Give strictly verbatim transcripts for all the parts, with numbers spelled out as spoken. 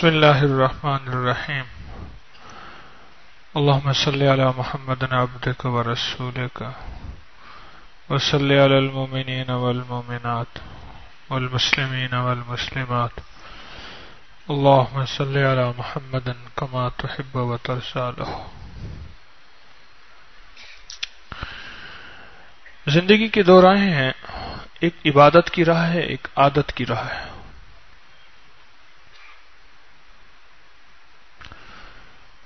बिस्मिल्लाहिर्रहमानिर्रहीम अल्लाहुम्मा सल्लि अला मुहम्मदिन अब्दिका व रसूलिका व सल्लि अलल मुमिनीन वल मुमिनात वल मुस्लिमीन वल मुस्लिमात अल्लाहुम्मा सल्लि अला मुहम्मदिन कमा तुहिब्बु व तरज़ालहु। जिंदगी की दो राहें हैं, एक इबादत की राह है, एक आदत की राह है।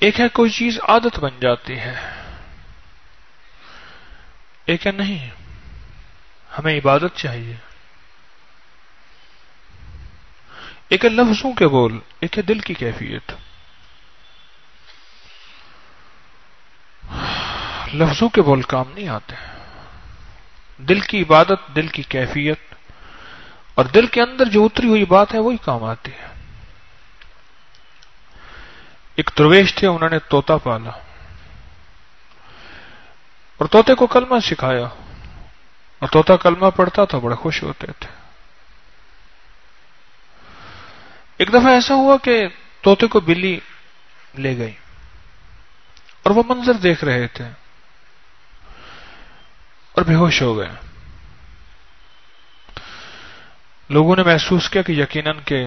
एक है कोई चीज आदत बन जाती है, एक है नहीं, हमें इबादत चाहिए। एक है लफ्जों के बोल, एक है दिल की कैफियत। लफ्जों के बोल काम नहीं आते, दिल की इबादत, दिल की कैफियत और दिल के अंदर जो उतरी हुई बात है वही काम आती है। एक दरवेश थे, उन्होंने तोता पाला और तोते को कलमा सिखाया और तोता कलमा पढ़ता था, बड़े खुश होते थे। एक दफा ऐसा हुआ कि तोते को बिल्ली ले गई और वो मंजर देख रहे थे और बेहोश हो गए। लोगों ने महसूस किया कि यकीनन के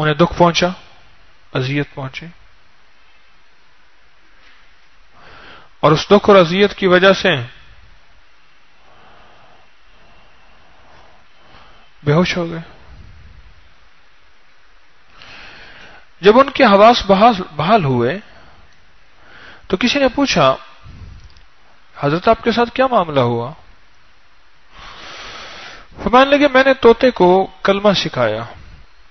उन्हें दुख पहुंचा, अजियत पहुंची और उस दुख और अजियत की वजह से बेहोश हो गए। जब उनके हवास बहाल हुए तो किसी ने पूछा, हजरत आपके साथ क्या मामला हुआ? फरमान लगे, मैंने तोते को कलमा सिखाया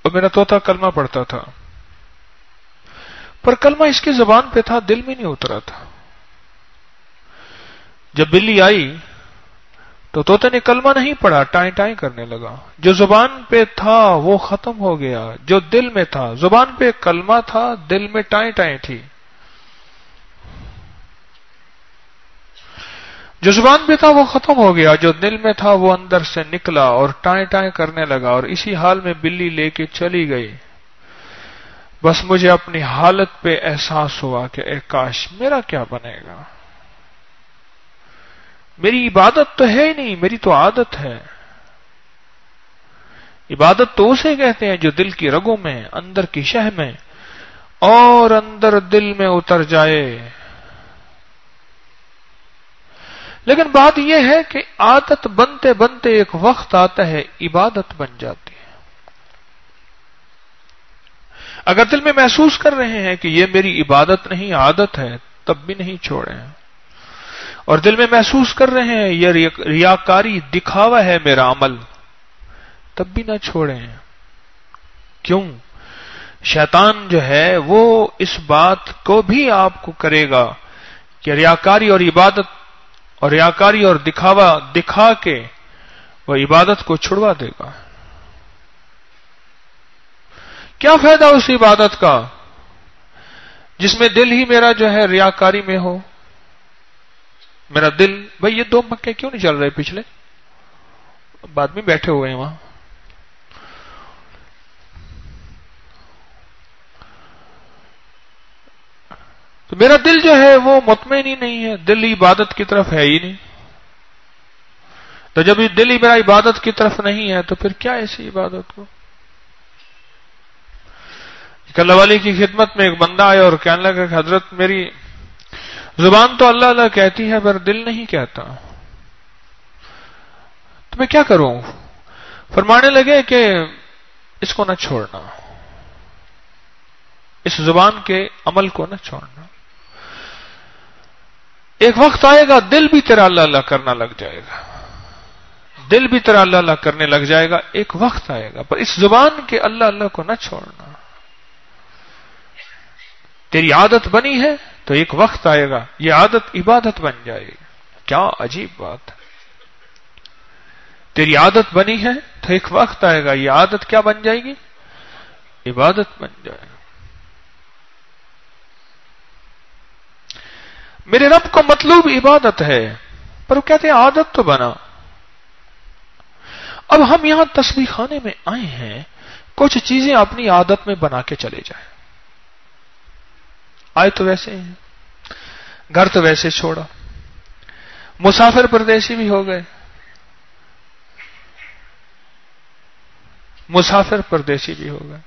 और मेरा तोता कलमा पढ़ता था, पर कलमा इसकी जुबान पे था, दिल में नहीं उतरा था। जब बिल्ली आई तो तोते ने कलमा नहीं पढ़ा, टाई टाई करने लगा। जो जुबान पे था वो खत्म हो गया, जो दिल में था। जुबान पे कलमा था, दिल में टाई टाई थी। जो जुबान पे था वो खत्म हो गया, जो दिल में था वो अंदर से निकला और टाएं टाएं करने लगा। और इसी हाल में बिल्ली लेके चली गई। बस मुझे अपनी हालत पे एहसास हुआ कि ए काश मेरा क्या बनेगा। मेरी इबादत तो है ही नहीं, मेरी तो आदत है। इबादत तो उसे कहते हैं जो दिल की रगों में, अंदर की शह में और अंदर दिल में उतर जाए। लेकिन बात यह है कि आदत बनते बनते एक वक्त आता है इबादत बन जाती है। अगर दिल में महसूस कर रहे हैं कि यह मेरी इबादत नहीं आदत है, तब भी नहीं छोड़े। और दिल में महसूस कर रहे हैं यह रियाकारी दिखावा है मेरा अमल, तब भी ना छोड़े। क्यों? शैतान जो है वो इस बात को भी आपको करेगा कि रियाकारी और इबादत और रियाकारी और दिखावा दिखा के वह इबादत को छुड़वा देगा। क्या फायदा उस इबादत का जिसमें दिल ही मेरा जो है रियाकारी में हो। मेरा दिल, भाई ये दो मक्के क्यों नहीं चल रहे पिछले, बाद में बैठे हुए हैं वहां। तो मेरा दिल जो है वो मुतमईन ही नहीं है, दिल इबादत की तरफ है ही नहीं। तो जब ये दिल ही मेरा इबादत की तरफ नहीं है तो फिर क्या ऐसी इबादत को। कल वाली की खिदमत में एक बंदा आया और कहने लगा कि हजरत मेरी जुबान तो अल्लाह अल्लाह कहती है पर दिल नहीं कहता, तो मैं क्या करूं? फरमाने लगे कि इसको ना छोड़ना, इस जुबान के अमल को ना छोड़ना। एक वक्त आएगा दिल भी तेरा अल्लाह अल्लाह करना लग जाएगा, दिल भी तेरा अल्लाह अल्लाह करने लग जाएगा। एक वक्त आएगा, पर इस जुबान के अल्लाह अल्लाह को ना छोड़ना। तेरी आदत बनी है तो एक वक्त आएगा यह आदत इबादत बन जाएगी। क्या अजीब बात है। तेरी आदत बनी है तो एक वक्त आएगा यह आदत क्या बन जाएगी, इबादत बन जाएगी। मेरे रब को मतलूब इबादत है, पर वो कहते हैं आदत तो बना। अब हम यहां तस्बीह खाने में आए हैं कुछ चीजें अपनी आदत में बना के चले जाएं। आए तो वैसे ही, घर तो वैसे छोड़ा, मुसाफिर परदेशी भी हो गए, मुसाफिर परदेशी भी हो गए।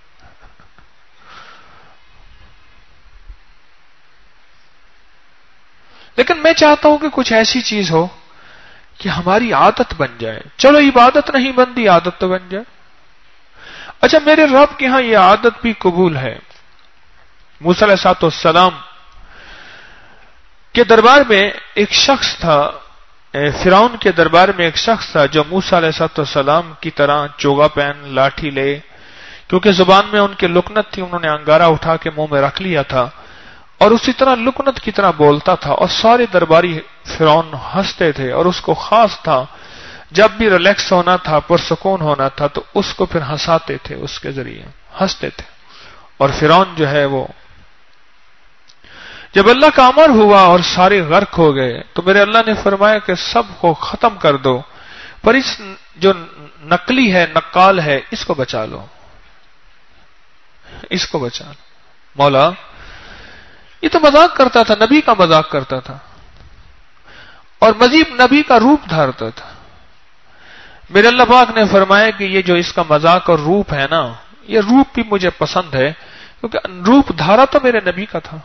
लेकिन मैं चाहता हूं कि कुछ ऐसी चीज हो कि हमारी आदत बन जाए। चलो इबादत नहीं बनती, आदत तो बन जाए। अच्छा, मेरे रब के यहां यह आदत भी कबूल है। मूसा अलैहिस्सलाम के दरबार में एक शख्स था, फिरौन के दरबार में एक शख्स था जो मूसा अलैहिस्सलाम की तरह चोगा पहन लाठी ले, क्योंकि जुबान में उनके लुकनत थी, उन्होंने अंगारा उठा के मुंह में रख लिया था और उसी तरह लुकनत की तरह बोलता था। और सारे दरबारी फिरौन हंसते थे और उसको खास था, जब भी रिलैक्स होना था, पुरसकून होना था, तो उसको फिर हंसाते थे, उसके जरिए हंसते थे। और फिरौन जो है वो, जब अल्लाह का अमर हुआ और सारे गर्क हो गए तो मेरे अल्लाह ने फरमाया कि सबको खत्म कर दो, पर इस जो नकली है, नक्काल है, इसको बचा लो, इसको बचा लो। मौला, ये तो मजाक करता था, नबी का मजाक करता था और मजीब नबी का रूप धारता था। मेरे अल्लाह पाक ने फरमाया कि ये जो इसका मजाक और रूप है ना, ये रूप भी मुझे पसंद है, क्योंकि रूप धारा तो मेरे नबी का था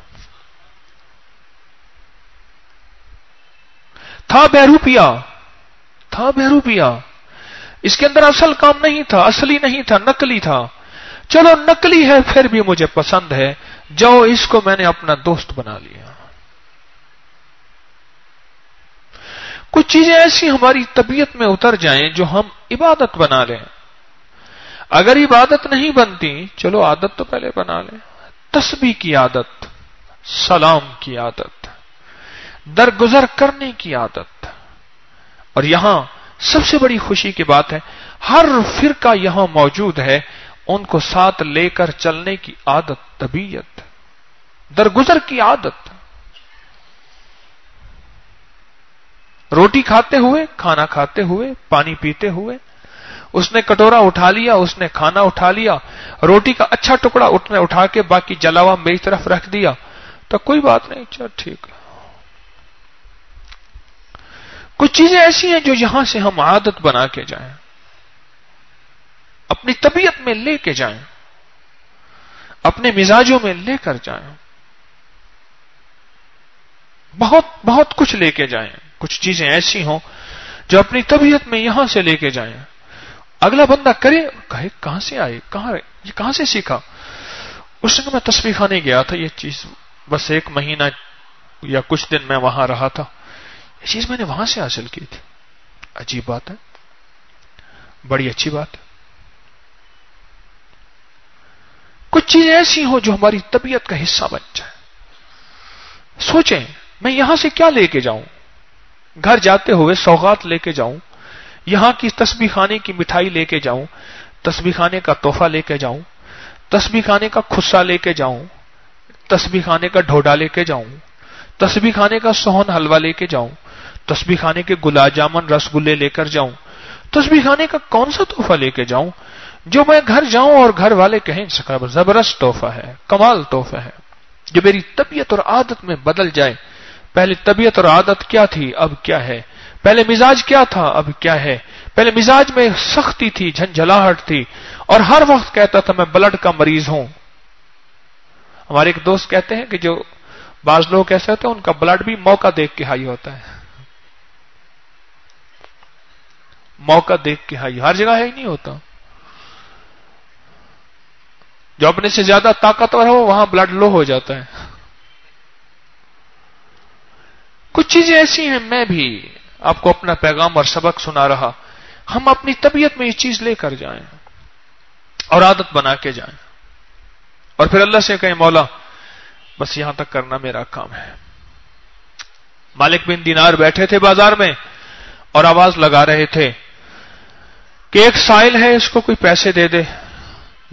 था बहरूपिया, था बहरूपिया। इसके अंदर असल काम नहीं था, असली नहीं था, नकली था। चलो नकली है फिर भी मुझे पसंद है, जाओ इसको मैंने अपना दोस्त बना लिया। कुछ चीजें ऐसी हमारी तबीयत में उतर जाएं जो हम इबादत बना लें। अगर इबादत नहीं बनती, चलो आदत तो पहले बना लें। तस्बीह की आदत, सलाम की आदत, दरगुजर करने की आदत। और यहां सबसे बड़ी खुशी की बात है, हर फिरका यहां मौजूद है, उनको साथ लेकर चलने की आदत, तबीयत, दरगुजर की आदत। रोटी खाते हुए, खाना खाते हुए, पानी पीते हुए, उसने कटोरा उठा लिया, उसने खाना उठा लिया, रोटी का अच्छा टुकड़ा उसने उठा के बाकी जला हुआ मेरी तरफ रख दिया, तो कोई बात नहीं, चल ठीक। कुछ चीजें ऐसी हैं जो यहां से हम आदत बना के जाएं, अपनी तबीयत में लेके जाएं, अपने मिजाजों में लेकर जाएं, बहुत बहुत कुछ लेके जाएं। कुछ चीजें ऐसी हों जो अपनी तबीयत में यहां से लेके जाएं। अगला बंदा करे, कहे कहां से आए, कहां ये कहां से सीखा। उस दिन मैं तस्बीह खाने गया था, ये चीज बस एक महीना या कुछ दिन मैं वहां रहा था, ये चीज मैंने वहां से हासिल की थी। अजीब बात है, बड़ी अच्छी बात है। कुछ चीजें ऐसी हो जो हमारी तबीयत का हिस्सा बन जाए। सोचें मैं यहां से क्या लेके जाऊं, घर जाते हुए सौगात लेके जाऊं, यहां की तस्बीह खाने की मिठाई लेके जाऊं, तस्बीह खाने का तोहफा लेके जाऊं, तस्बीह खाने का खुस्सा लेके जाऊं, तस्बीह खाने का ढोडा लेके जाऊं, तस्बीह खाने का सोहन हलवा लेके जाऊं, तस्बीह खाने के गुलाब जामुन रसगुल्ले लेकर जाऊं, तस्बीह खाने का कौन सा तोहफा लेके जाऊं जो मैं घर जाऊं और घर वाले कहें जबरदस्त तोहफा है, कमाल तोहफा है, जो मेरी तबीयत और आदत में बदल जाए। पहले तबीयत और आदत क्या थी, अब क्या है, पहले मिजाज क्या था, अब क्या है। पहले मिजाज में सख्ती थी, झंझलाहट थी, और हर वक्त कहता था मैं ब्लड का मरीज हूं। हमारे एक दोस्त कहते हैं कि जो बाज लोग ऐसे होते हैं उनका ब्लड भी मौका देख के हाई होता है, मौका देख के हाई। हर जगह हाई नहीं होता, जो अपने से ज्यादा ताकतवर हो वहां ब्लड लो हो जाता है। कुछ चीजें ऐसी हैं, मैं भी आपको अपना पैगाम और सबक सुना रहा, हम अपनी तबीयत में ये चीज लेकर जाएं और आदत बना के जाएं और फिर अल्लाह से कहें मौला बस यहां तक करना मेरा काम है। मालिक बिन दिनार बैठे थे बाजार में और आवाज लगा रहे थे कि एक साइल है, इसको कोई पैसे दे दे,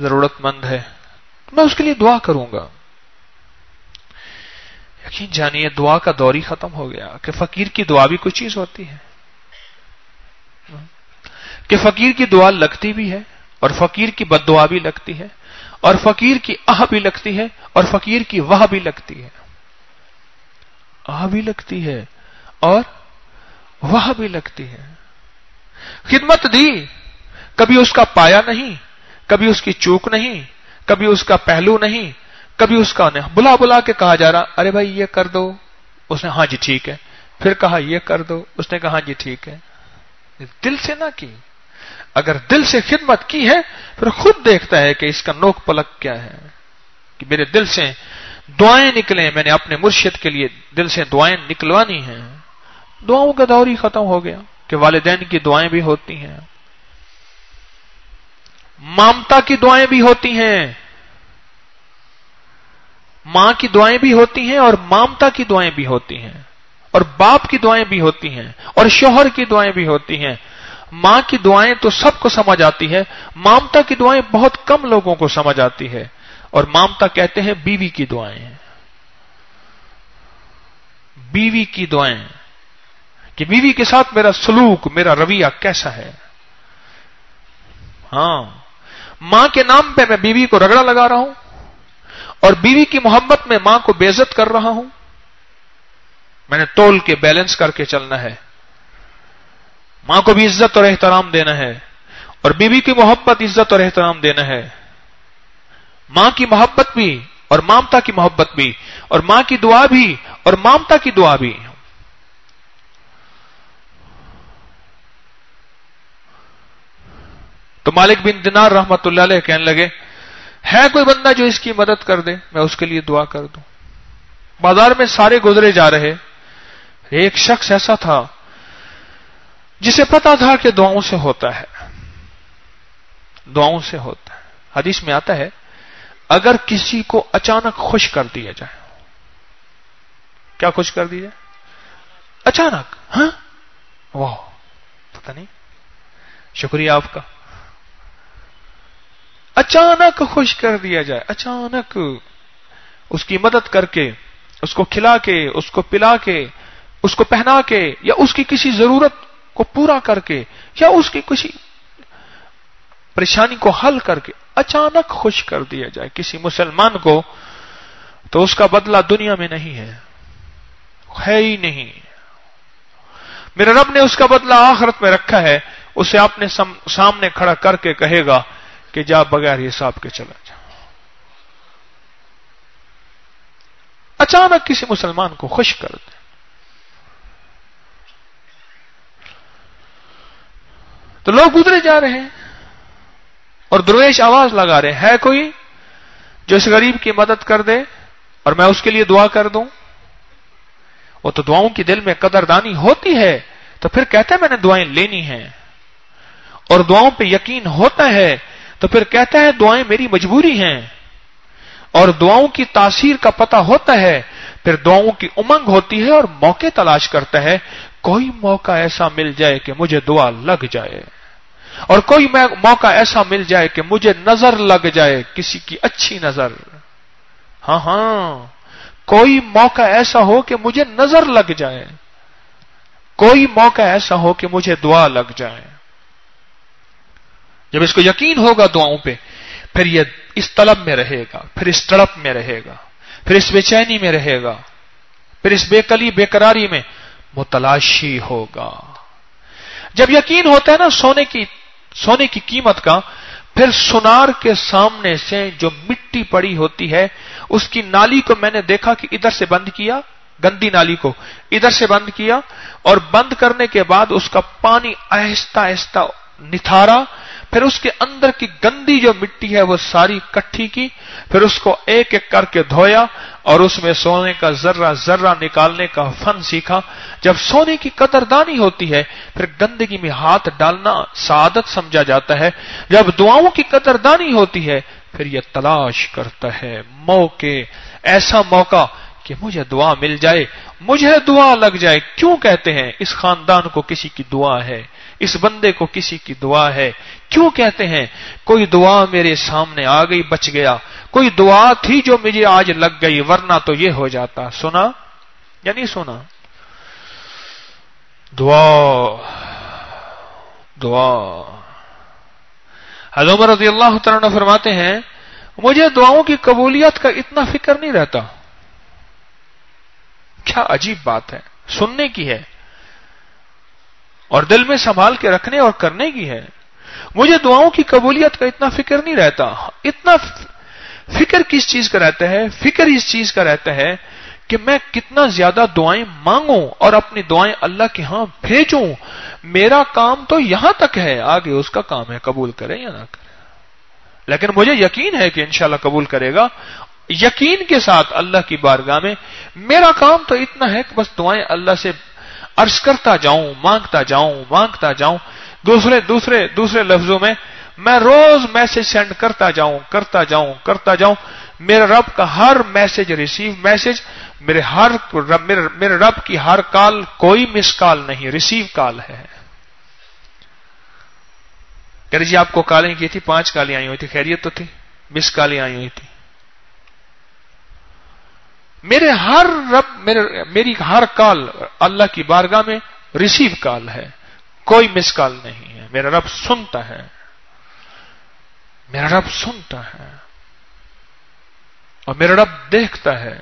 जरूरतमंद है, मैं उसके लिए दुआ करूंगा। यकीन जानिए दुआ का दौर ही खत्म हो गया कि फकीर की दुआ भी कोई चीज होती है, कि फकीर की दुआ लगती भी है और फकीर की बद्दुआ भी लगती है, और फकीर की आह भी लगती है, और फकीर की वाह भी लगती है, आह भी लगती है और वाह भी लगती है। खिदमत दी, कभी उसका पाया नहीं, कभी उसकी चूक नहीं, कभी उसका पहलू नहीं, कभी उसका नहीं। बुला बुला के कहा जा रहा, अरे भाई ये कर दो, उसने हाँ जी ठीक है, फिर कहा ये कर दो, उसने कहा हाँ जी ठीक है। दिल से ना की, अगर दिल से खिदमत की है फिर खुद देखता है कि इसका नोक पलक क्या है, कि मेरे दिल से दुआएं निकलें, मैंने अपने मुर्शिद के लिए दिल से दुआएं निकलवानी हैं। दुआओं का दौर ही खत्म हो गया कि वालिदैन की दुआएं भी होती हैं, मामता की दुआएं भी होती हैं, मां की दुआएं भी होती हैं और मामता की दुआएं भी होती हैं, और बाप की दुआएं भी होती हैं, और शोहर की दुआएं भी होती हैं। मां की दुआएं तो सबको समझ आती है, मामता की दुआएं बहुत कम लोगों को समझ आती है, और मामता कहते हैं बीवी की दुआएं, बीवी की दुआएं कि बीवी के साथ मेरा सलूक, मेरा रवैया कैसा है। हाँ, मां के नाम पे मैं बीवी को रगड़ा लगा रहा हूं, और बीवी की मोहब्बत में मां को बेइज्जत कर रहा हूं। मैंने तोल के बैलेंस करके चलना है, मां को भी इज्जत और एहतराम देना है, और बीवी की मोहब्बत इज्जत और एहतराम देना है। मां की मोहब्बत भी और मामता की मोहब्बत भी, और मां की दुआ भी और मामता की दुआ भी। तो मालिक बिन दिनार रहमतुल्लाह अलैह कहने लगे, है कोई बंदा जो इसकी मदद कर दे, मैं उसके लिए दुआ कर दूं। बाजार में सारे गुजरे जा रहे, एक शख्स ऐसा था जिसे पता था कि दुआओं से होता है, दुआओं से होता है। हदीस में आता है, अगर किसी को अचानक खुश कर दिया जाए, क्या खुश कर दिया जाए अचानक, हाँ वाह, पता नहीं, शुक्रिया आपका, अचानक खुश कर दिया जाए, अचानक उसकी मदद करके, उसको खिला के, उसको पिला के, उसको पहना के, या उसकी किसी जरूरत को पूरा करके, या उसकी किसी परेशानी को हल करके अचानक खुश कर दिया जाए किसी मुसलमान को, तो उसका बदला दुनिया में नहीं है, है ही नहीं। मेरे रब ने उसका बदला आखिरत में रखा है, उसे आपने सामने खड़ा करके कहेगा कि जा बगैर हिसाब के चला जा। अचानक किसी मुसलमान को खुश कर दे, तो लोग गुजरे जा रहे हैं और दुरूद आवाज लगा रहे हैं, है कोई जो इस गरीब की मदद कर दे और मैं उसके लिए दुआ कर दूं। वो तो दुआओं की दिल में कदरदानी होती है, तो फिर कहते हैं मैंने दुआएं लेनी हैं, और दुआओं पे यकीन होता है, तो फिर कहता है दुआएं मेरी मजबूरी हैं, और दुआओं की तासीर का पता होता है, फिर दुआओं की उमंग होती है और मौके तलाश करता है, कोई मौका ऐसा मिल जाए कि मुझे दुआ लग जाए, और कोई मौका ऐसा मिल जाए कि मुझे नजर लग जाए, किसी की अच्छी नजर। हाँ हाँ, कोई मौका ऐसा हो कि मुझे नजर लग जाए, कोई मौका ऐसा हो कि मुझे दुआ लग जाए। जब इसको यकीन होगा दुआओं पे, फिर ये इस तलब में रहेगा, फिर इस तड़प में रहेगा, फिर इस बेचैनी में रहेगा, फिर इस बेकली बेकरारी में मुतलाशी होगा। जब यकीन होता है ना सोने की सोने की कीमत का, फिर सुनार के सामने से जो मिट्टी पड़ी होती है, उसकी नाली को मैंने देखा कि इधर से बंद किया, गंदी नाली को इधर से बंद किया, और बंद करने के बाद उसका पानी आहिस्ता आहिस्ता निथारा, फिर उसके अंदर की गंदी जो मिट्टी है वो सारी इकट्ठी की, फिर उसको एक एक करके धोया और उसमें सोने का जर्रा जर्रा निकालने का फन सीखा। जब सोने की कदरदानी होती है, फिर गंदगी में हाथ डालना सादत समझा जाता है। जब दुआओं की कदरदानी होती है, फिर यह तलाश करता है मौके, ऐसा मौका कि मुझे दुआ मिल जाए, मुझे दुआ लग जाए। क्यों कहते हैं इस खानदान को किसी की दुआ है, इस बंदे को किसी की दुआ है? क्यों कहते हैं? कोई दुआ मेरे सामने आ गई, बच गया, कोई दुआ थी जो मुझे आज लग गई, वरना तो ये हो जाता। सुना या नहीं सुना? दुआ दुआ हज़रत उमर रज़ियल्लाहु तआला अन्हु फरमाते हैं, मुझे दुआओं की कबूलियत का इतना फिक्र नहीं रहता। क्या अजीब बात है, सुनने की है और दिल में संभाल के रखने और करने की है। मुझे दुआओं की कबूलियत का इतना फिक्र नहीं रहता। इतना फिक्र किस चीज का रहता है? फिक्र इस चीज का रहता है कि मैं कितना ज्यादा दुआएं मांगूं और अपनी दुआएं अल्लाह के हां भेजूं। मेरा काम तो यहां तक है, आगे उसका काम है कबूल करे या ना करे। लेकिन मुझे यकीन है कि इंशाल्लाह कबूल करेगा। यकीन के साथ अल्लाह की बारगाह में मेरा काम तो इतना है कि बस दुआएं अल्लाह से अर्ज करता जाऊं, मांगता जाऊं, मांगता जाऊं। दूसरे दूसरे दूसरे लफ्जों में मैं रोज मैसेज सेंड करता जाऊं, करता जाऊं, करता जाऊं। मेरे रब का हर मैसेज रिसीव मैसेज, मेरे हर मेरे, मेरे रब की हर कॉल कोई मिस कॉल नहीं, रिसीव कॉल है। कह रही जी आपको कॉलें की थी, पांच कॉलें आई हुई थी, खैरियत तो थी, मिस कॉलें आई हुई थी। मेरे हर रब मेरे मेरी हर कॉल अल्लाह की बारगाह में रिसीव कॉल है, कोई मिस कॉल नहीं है। मेरा रब सुनता है, मेरा रब सुनता है और मेरा रब देखता है।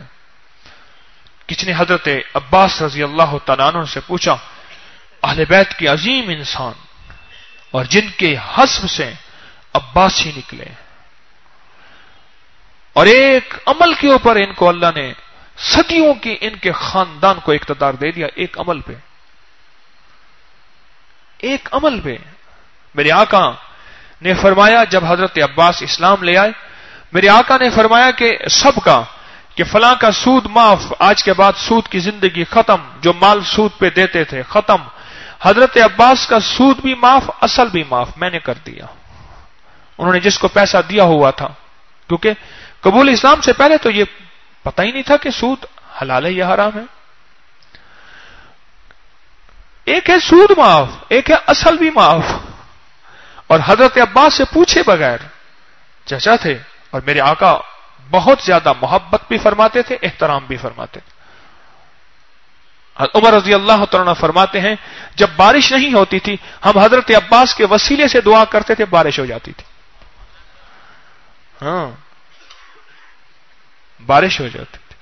किसी ने हजरत अब्बास रजी अल्लाह तआला अन्हु से पूछा, अहले बैत के अजीम इंसान और जिनके हस्ब से अब्बास ही निकले और एक अमल के ऊपर इनको अल्लाह ने सदियों की इनके खानदान को इख्तियार दे दिया, एक अमल पे, एक अमल पे। मेरे आका ने फरमाया, जब हजरत अब्बास इस्लाम ले आए, मेरे आका ने फरमाया कि सबका कि फलां का सूद माफ, आज के बाद सूद की जिंदगी खत्म, जो माल सूद पे देते थे खत्म। हजरत अब्बास का सूद भी माफ, असल भी माफ, मैंने कर दिया। उन्होंने जिसको पैसा दिया हुआ था, क्योंकि कबूल इस्लाम से पहले तो ये पता ही नहीं था कि सूद हलाल है या हराम है। एक है सूद माफ, एक है असल भी माफ। और हजरत अब्बास से पूछे बगैर, चाचा थे और मेरे आका बहुत ज्यादा मोहब्बत भी फरमाते थे, एहतराम भी फरमाते थे। उमर रजी अल्लाह तआला फरमाते हैं, जब बारिश नहीं होती थी हम हजरत अब्बास के वसीले से दुआ करते थे, बारिश हो जाती थी। हाँ, बारिश हो जाती थी।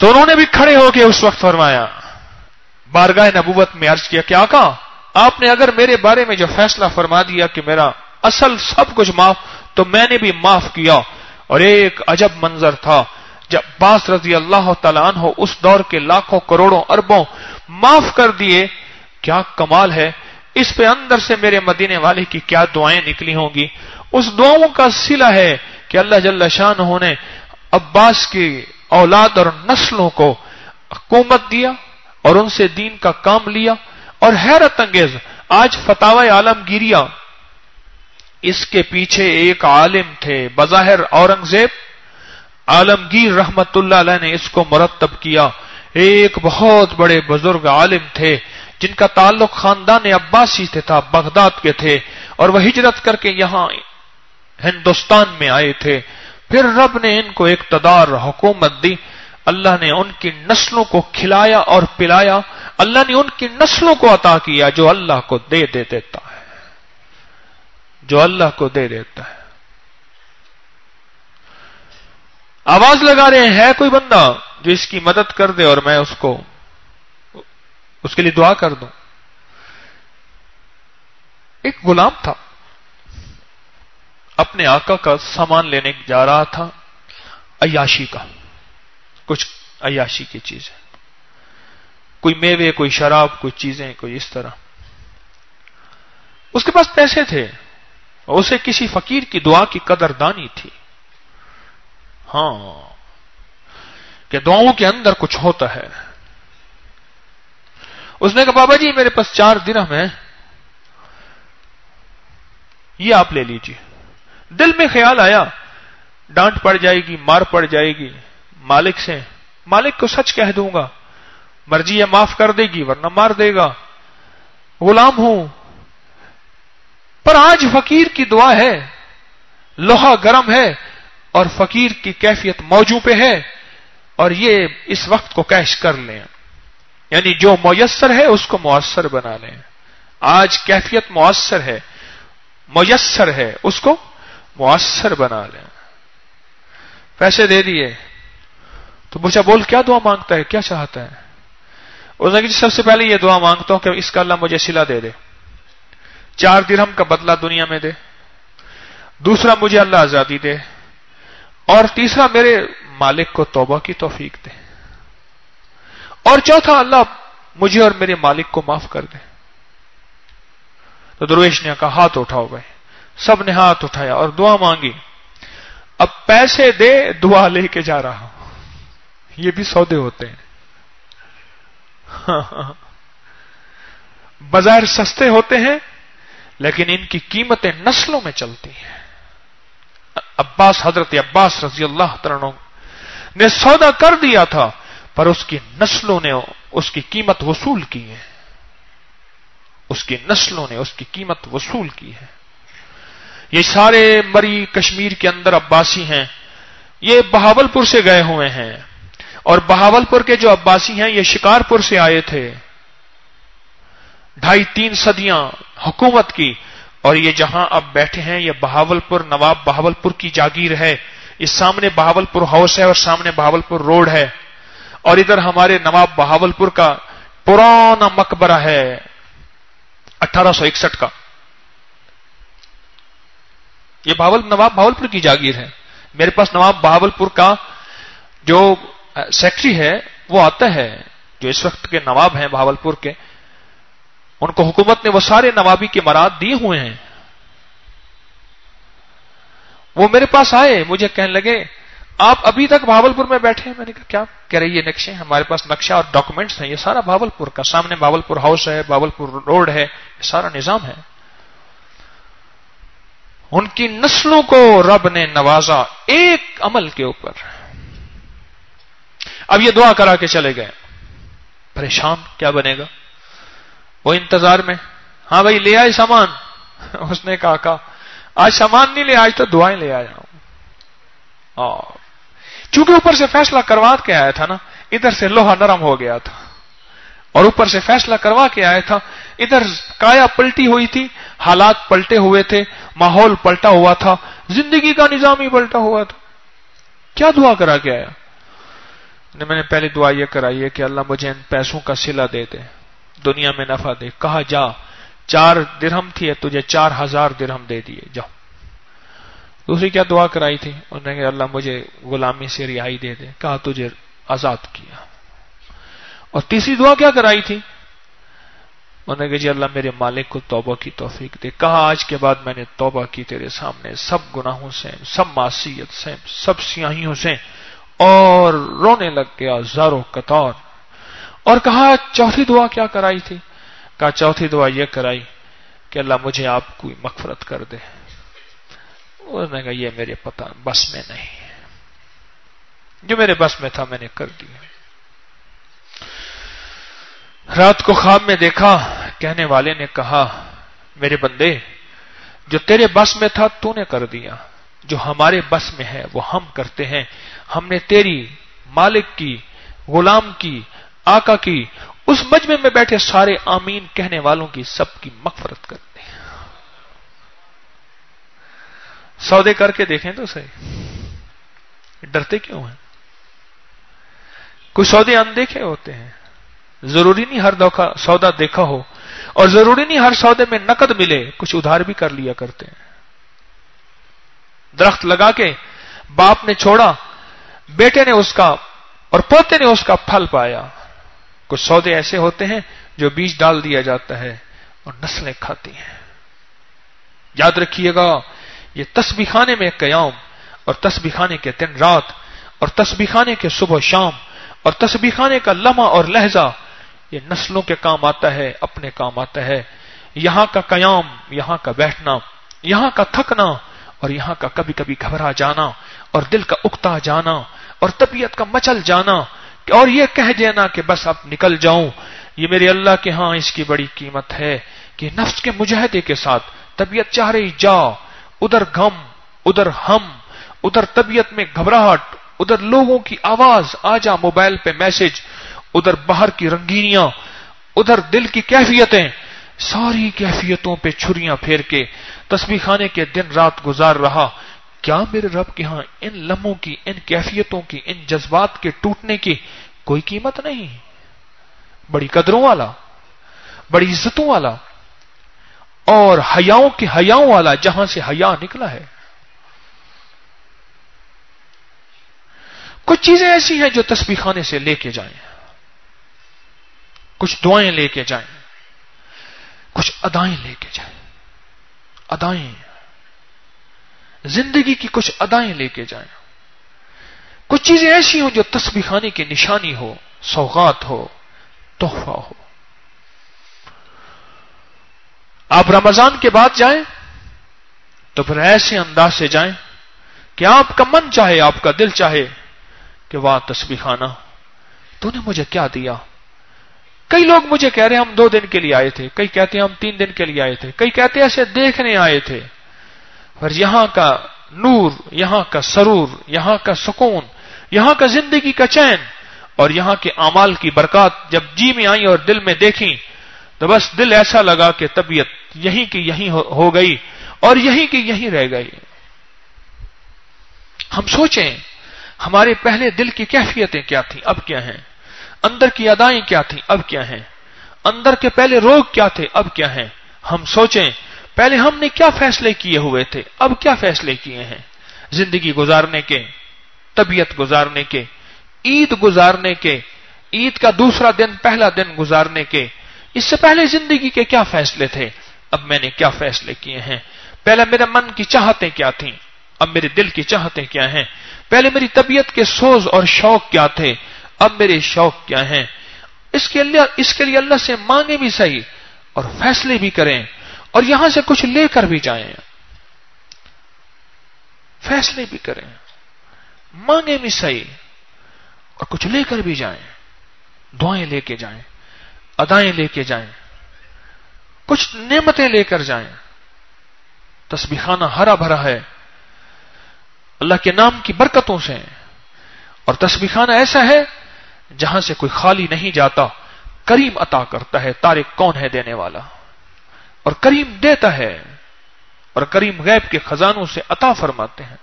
तो उन्होंने भी खड़े होकर उस वक्त फरमाया, बारगाह नबूवत में अर्ज किया कि आका आपने अगर मेरे बारे में जो फैसला फरमा दिया कि मेरा असल सब कुछ माफ, तो मैंने भी माफ किया। और एक अजब मंजर था जब अब्बास रजी अल्लाह तआला अन्हु उस दौर के लाखों करोड़ों अरबों माफ कर दिए। क्या कमाल है, इस पे अंदर से मेरे मदीने वाले की क्या दुआएं निकली होंगी। उस दुआओं का सिला है कि अल्लाह जल्ल शानहू ने अब्बास की औलाद और नस्लों को हुकूमत दिया और उनसे दीन का काम लिया। और हैरत अंगेज, आज फतावा आलमगीरिया, इसके पीछे एक आलिम थे, बज़ाहिर औरंगजेब, आलमगीर रहमतुल्लाह अलैह ने इसको मुरत्तब किया। एक बहुत बड़े बुजुर्ग आलिम थे जिनका ताल्लुक खानदान अब्बासी से था, बगदाद के थे और वह हिजरत करके यहां हिंदुस्तान में आए थे। फिर रब ने इनको इक़्तिदार हुकूमत दी, अल्लाह ने उनकी नस्लों को खिलाया और पिलाया। अल्लाह ने उनकी नस्लों को अता किया जो अल्लाह को दे दे देता है, जो अल्लाह को दे देता है। आवाज लगा रहे हैं, है कोई बंदा जो इसकी मदद कर दे और मैं उसको उसके लिए दुआ कर दूं। एक गुलाम था, अपने आका का सामान लेने जा रहा था, अयाशी का, कुछ अयाशी की चीजें, कोई मेवे, कोई शराब, कोई चीजें, कोई इस तरह। उसके पास पैसे थे और उसे किसी फकीर की दुआ की कदरदानी थी। हाँ, कि दुआओं के अंदर कुछ होता है। उसने कहा, बाबा जी मेरे पास चार दिरहम है, ये आप ले लीजिए। दिल में ख्याल आया, डांट पड़ जाएगी, मार पड़ जाएगी मालिक से, मालिक को सच कह दूंगा, मर्जी है माफ कर देगी वरना मार देगा, गुलाम हूं। पर आज फकीर की दुआ है, लोहा गर्म है और फकीर की कैफियत मौजू पे है और ये इस वक्त को कैश कर लें, यानी जो मयसर है उसको मुअस्सर बना लें। आज कैफियत मुअस्सर है, मुयस्सर है उसको मुअस्सर बना लें। पैसे दे दिए तो पूछा बोल क्या दुआ मांगता है, क्या चाहता है? उसने कहा सबसे पहले ये दुआ मांगता हूं कि इसका अल्लाह मुझे सिला दे दे, चार दिरहम का बदला दुनिया में दे, दूसरा मुझे अल्लाह आजादी दे, और तीसरा मेरे मालिक को तौबा की तौफीक दे, और चौथा अल्लाह मुझे और मेरे मालिक को माफ कर दे। तो दरवेश ने कहा हाथ उठाओ भाई, सब ने हाथ उठाया और दुआ मांगी। अब पैसे दे दुआ लेके जा रहा हूं, ये भी सौदे होते हैं। हाँ हाँ। बाजार सस्ते होते हैं लेकिन इनकी कीमतें नस्लों में चलती हैं। अब्बास हजरत अब्बास रजी अल्लाह तआला ने सौदा कर दिया था पर उसकी नस्लों ने उसकी कीमत वसूल की है, उसकी नस्लों ने उसकी कीमत वसूल की है। ये सारे मरी कश्मीर के अंदर अब्बासी हैं, ये बहावलपुर से गए हुए हैं, और बहावलपुर के जो अब्बासी हैं ये शिकारपुर से आए थे। ढाई तीन सदियां हुकूमत की, और ये जहां अब बैठे हैं ये बहावलपुर, नवाब बहावलपुर की जागीर है। इस सामने बहावलपुर हाउस है और सामने बहावलपुर रोड है, और इधर हमारे नवाब बहावलपुर का पुराना मकबरा है अठारह सौ इकसठ का। ये बहावल नवाब बहावलपुर की जागीर है। मेरे पास नवाब बहावलपुर का जो सेक्रेटरी है वो आता है, जो इस वक्त के नवाब हैं बहावलपुर के, उनको हुकूमत ने वो सारे नवाबी के मराद दिए हुए हैं। वो मेरे पास आए, मुझे कहने लगे आप अभी तक बहावलपुर में बैठे हैं। मैंने कहा क्या कह रही है? नक्शे हमारे पास, नक्शा और डॉक्यूमेंट्स हैं, ये सारा बहावलपुर का। सामने बहावलपुर हाउस है, बहावलपुर रोड है, ये सारा निजाम है। उनकी नस्लों को रब ने नवाजा एक अमल के ऊपर। अब ये दुआ करा के चले गए, परेशान क्या बनेगा, वो इंतजार में। हाँ भाई ले आए सामान? उसने कहा का आज सामान नहीं ले, आज तो दुआएं ले आया हूं। चूंकि ऊपर से फैसला करवा के आया था ना, इधर से लोहा नरम हो गया था, और ऊपर से फैसला करवा के आया था, इधर काया पलटी हुई थी, हालात पलटे हुए थे, माहौल पलटा हुआ था, जिंदगी का निजाम ही पलटा हुआ था। क्या दुआ करा के आया? मैंने पहले दुआ यह कराई है कि अल्लाह मुझे इन पैसों का सिला दे दे, दुनिया में नफा दे। कहा जा चार दिरहम थी, तुझे चार हजार दिरहम दे दिए, जाओ। दूसरी क्या दुआ कराई थी? उन्होंने कहा अल्लाह मुझे गुलामी से रिहाई दे दे। कहा तुझे आजाद किया। और तीसरी दुआ क्या कराई थी? उन्होंने कहा जी अल्लाह मेरे मालिक को तौबा की तौफीक दे। कहा आज के बाद मैंने तौबा की तेरे सामने, सब गुनाहों से, सब मासीयत से, सब स्याहियों से, और रोने लग गया हजारों कतार। और कहा चौथी दुआ क्या कराई थी? कहा चौथी दुआ यह कराई कि अल्लाह मुझे आपको मगफरत कर दे। उसने कहा यह मेरे पता बस में नहीं, जो मेरे बस में था मैंने कर दिया। रात को ख्वाब में देखा, कहने वाले ने कहा मेरे बंदे जो तेरे बस में था तूने कर दिया, जो हमारे बस में है वो हम करते हैं। हमने तेरी, मालिक की, गुलाम की, आका की, उस मजमे में बैठे सारे आमीन कहने वालों की सबकी मगफरत करते हैं। सौदे करके देखें तो सही, डरते क्यों हैं? कुछ सौदे अनदेखे होते हैं, जरूरी नहीं हर धोखा सौदा देखा हो, और जरूरी नहीं हर सौदे में नकद मिले, कुछ उधार भी कर लिया करते हैं। दरख्त लगा के बाप ने छोड़ा, बेटे ने उसका और पोते ने उसका फल पाया। कुछ सौदे ऐसे होते हैं जो बीज डाल दिया जाता है और नस्लें खाती हैं। याद रखिएगा ये तस्बीखाने में कयाम, और तस्बीखाने के दिन रात, और तस्बीखाने के सुबह शाम, और तस्बीखाने का लम्हा और लहजा, ये नस्लों के काम आता है, अपने काम आता है। यहां का कयाम, यहां का बैठना, यहां का थकना, और यहां का कभी कभी घबरा जाना, और दिल का उकता जाना, और तबीयत का मचल जाना, और ये कह देना कि बस अब निकल जाऊं, ये मेरे अल्लाह के हां इसकी बड़ी कीमत है कि नफ्स के मुजाहिदे के साथ तबीयत चाह रही जा, उधर गम, उधर हम, उधर तबीयत में घबराहट, उधर लोगों की आवाज, आजा मोबाइल पे मैसेज, उधर बाहर की रंगीनियां, उधर दिल की कैफियतें, सारी कैफियतों पे छुरियां फेर के तस्बीखाने के दिन रात गुजार रहा। क्या मेरे रब के यहां इन लम्हों की, इन कैफियतों की, इन जज्बात के टूटने की कोई कीमत नहीं? बड़ी कदरों वाला, बड़ी इज्जतों वाला और हयाओं के हयाओं वाला, जहां से हया निकला है। कुछ चीजें ऐसी हैं जो तस्बीखाने से लेके जाएं, कुछ दुआएं लेके जाएं, कुछ अदाएं लेके जाएं, अदाएं जिंदगी की, कुछ अदाएं लेके जाएं। कुछ चीजें ऐसी हो जो तस्बीखाने की निशानी हो, सौगात हो, तोहफा हो। आप रमजान के बाद जाएं तो फिर ऐसे अंदाज से जाएं कि आपका मन चाहे, आपका दिल चाहे कि वाह तस्बीखाना, तूने मुझे क्या दिया। कई लोग मुझे कह रहे हैं हम दो दिन के लिए आए थे, कई कहते हैं हम तीन दिन के लिए आए थे, कई कहते हैं ऐसे देखने आए थे। पर यहां का नूर, यहां का सरूर, यहां का सुकून, यहां का जिंदगी का चैन और यहां के आमाल की बरकत जब जी में आई और दिल में देखी तो बस दिल ऐसा लगा कि तबीयत यहीं की यहीं हो, हो गई और यहीं की यहीं रह गई। हम सोचें हमारे पहले दिल की कैफियतें क्या थी, अब क्या हैं? अंदर की अदाएं क्या थी, अब क्या हैं? अंदर के पहले रोग क्या थे, अब क्या हैं? हम सोचें पहले हमने क्या फैसले किए हुए थे, अब क्या फैसले किए हैं जिंदगी गुजारने के, तबीयत गुजारने के, ईद गुजारने के, ईद का दूसरा दिन पहला दिन गुजारने के। इससे पहले जिंदगी के क्या फैसले थे, अब मैंने क्या फैसले किए हैं? पहले मेरे मन की चाहतें क्या थीं, अब मेरे दिल की चाहतें क्या हैं? पहले मेरी तबीयत के सोज और शौक क्या थे, अब मेरे शौक क्या हैं? इसके लिए इसके लिए अल्लाह से मांगे भी सही और फैसले भी करें और यहां से कुछ लेकर भी जाएं, फैसले भी करें, मांगे भी सही और कुछ लेकर भी जाएं, दुआएं लेके जाएं, अदाएं लेके जाएं, कुछ नेमतें लेकर जाएं। तस्बीखाना हरा भरा है अल्लाह के नाम की बरकतों से और तस्बीखाना ऐसा है जहां से कोई खाली नहीं जाता। करीम अता करता है, तारिक कौन है देने वाला, और करीम देता है और करीम गैब के खजानों से अता फरमाते हैं।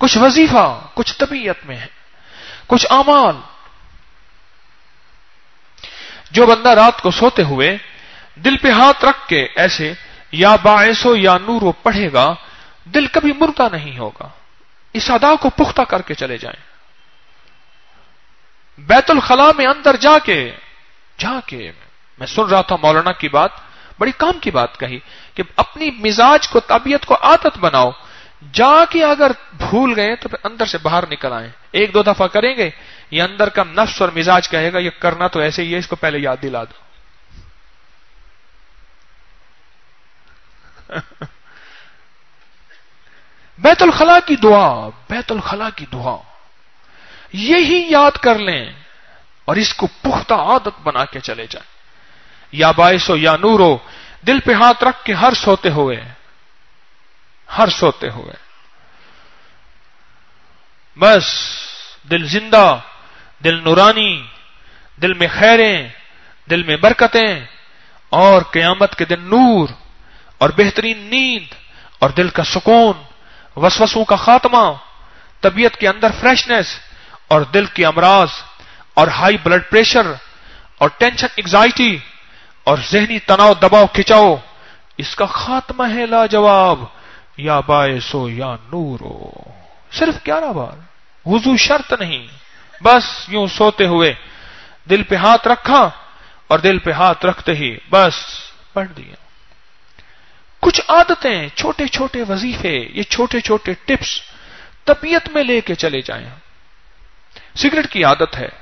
कुछ वजीफा कुछ तबीयत में है, कुछ आमाल। जो बंदा रात को सोते हुए दिल पे हाथ रख के ऐसे या बाएसो या नूरो पढ़ेगा, दिल कभी मुर्दा नहीं होगा। इस अदा को पुख्ता करके चले जाएं। बैतुल खला में अंदर जाके जाके मैं सुन रहा था मौलाना की बात, बड़ी काम की बात कही कि अपनी मिजाज को, तबीयत को आदत बनाओ। जाके अगर भूल गए तो अंदर से बाहर निकल आए। एक दो दफा करेंगे ये अंदर का नफ्स और मिजाज कहेगा ये करना तो ऐसे ही है, इसको पहले याद दिला दो। बैतुल खला की दुआ, बैतुल खला की दुआ यही याद कर लें और इसको पुख्ता आदत बना के चले जाएं। या बाइसो या नूरो, दिल पे हाथ रख के हर सोते हुए, हर सोते हुए बस दिल जिंदा, दिल नूरानी, दिल में खैरें, दिल में बरकतें और कयामत के दिन नूर और बेहतरीन नींद और दिल का सुकून, वसवसों का खात्मा, तबीयत के अंदर फ्रेशनेस और दिल के अमराज और हाई ब्लड प्रेशर और टेंशन, एंग्जाइटी और जहनी तनाव, दबाव, खिंचाव, इसका खात्मा है लाजवाब। या बायसो या नूरो, सिर्फ ग्यारह बार, वुजू शर्त नहीं, बस यूं सोते हुए दिल पे हाथ रखा और दिल पे हाथ रखते ही बस पढ़ दिया। कुछ आदतें, छोटे छोटे वजीफे, ये छोटे छोटे टिप्स तबीयत में लेके चले जाएं। सिगरेट की आदत है,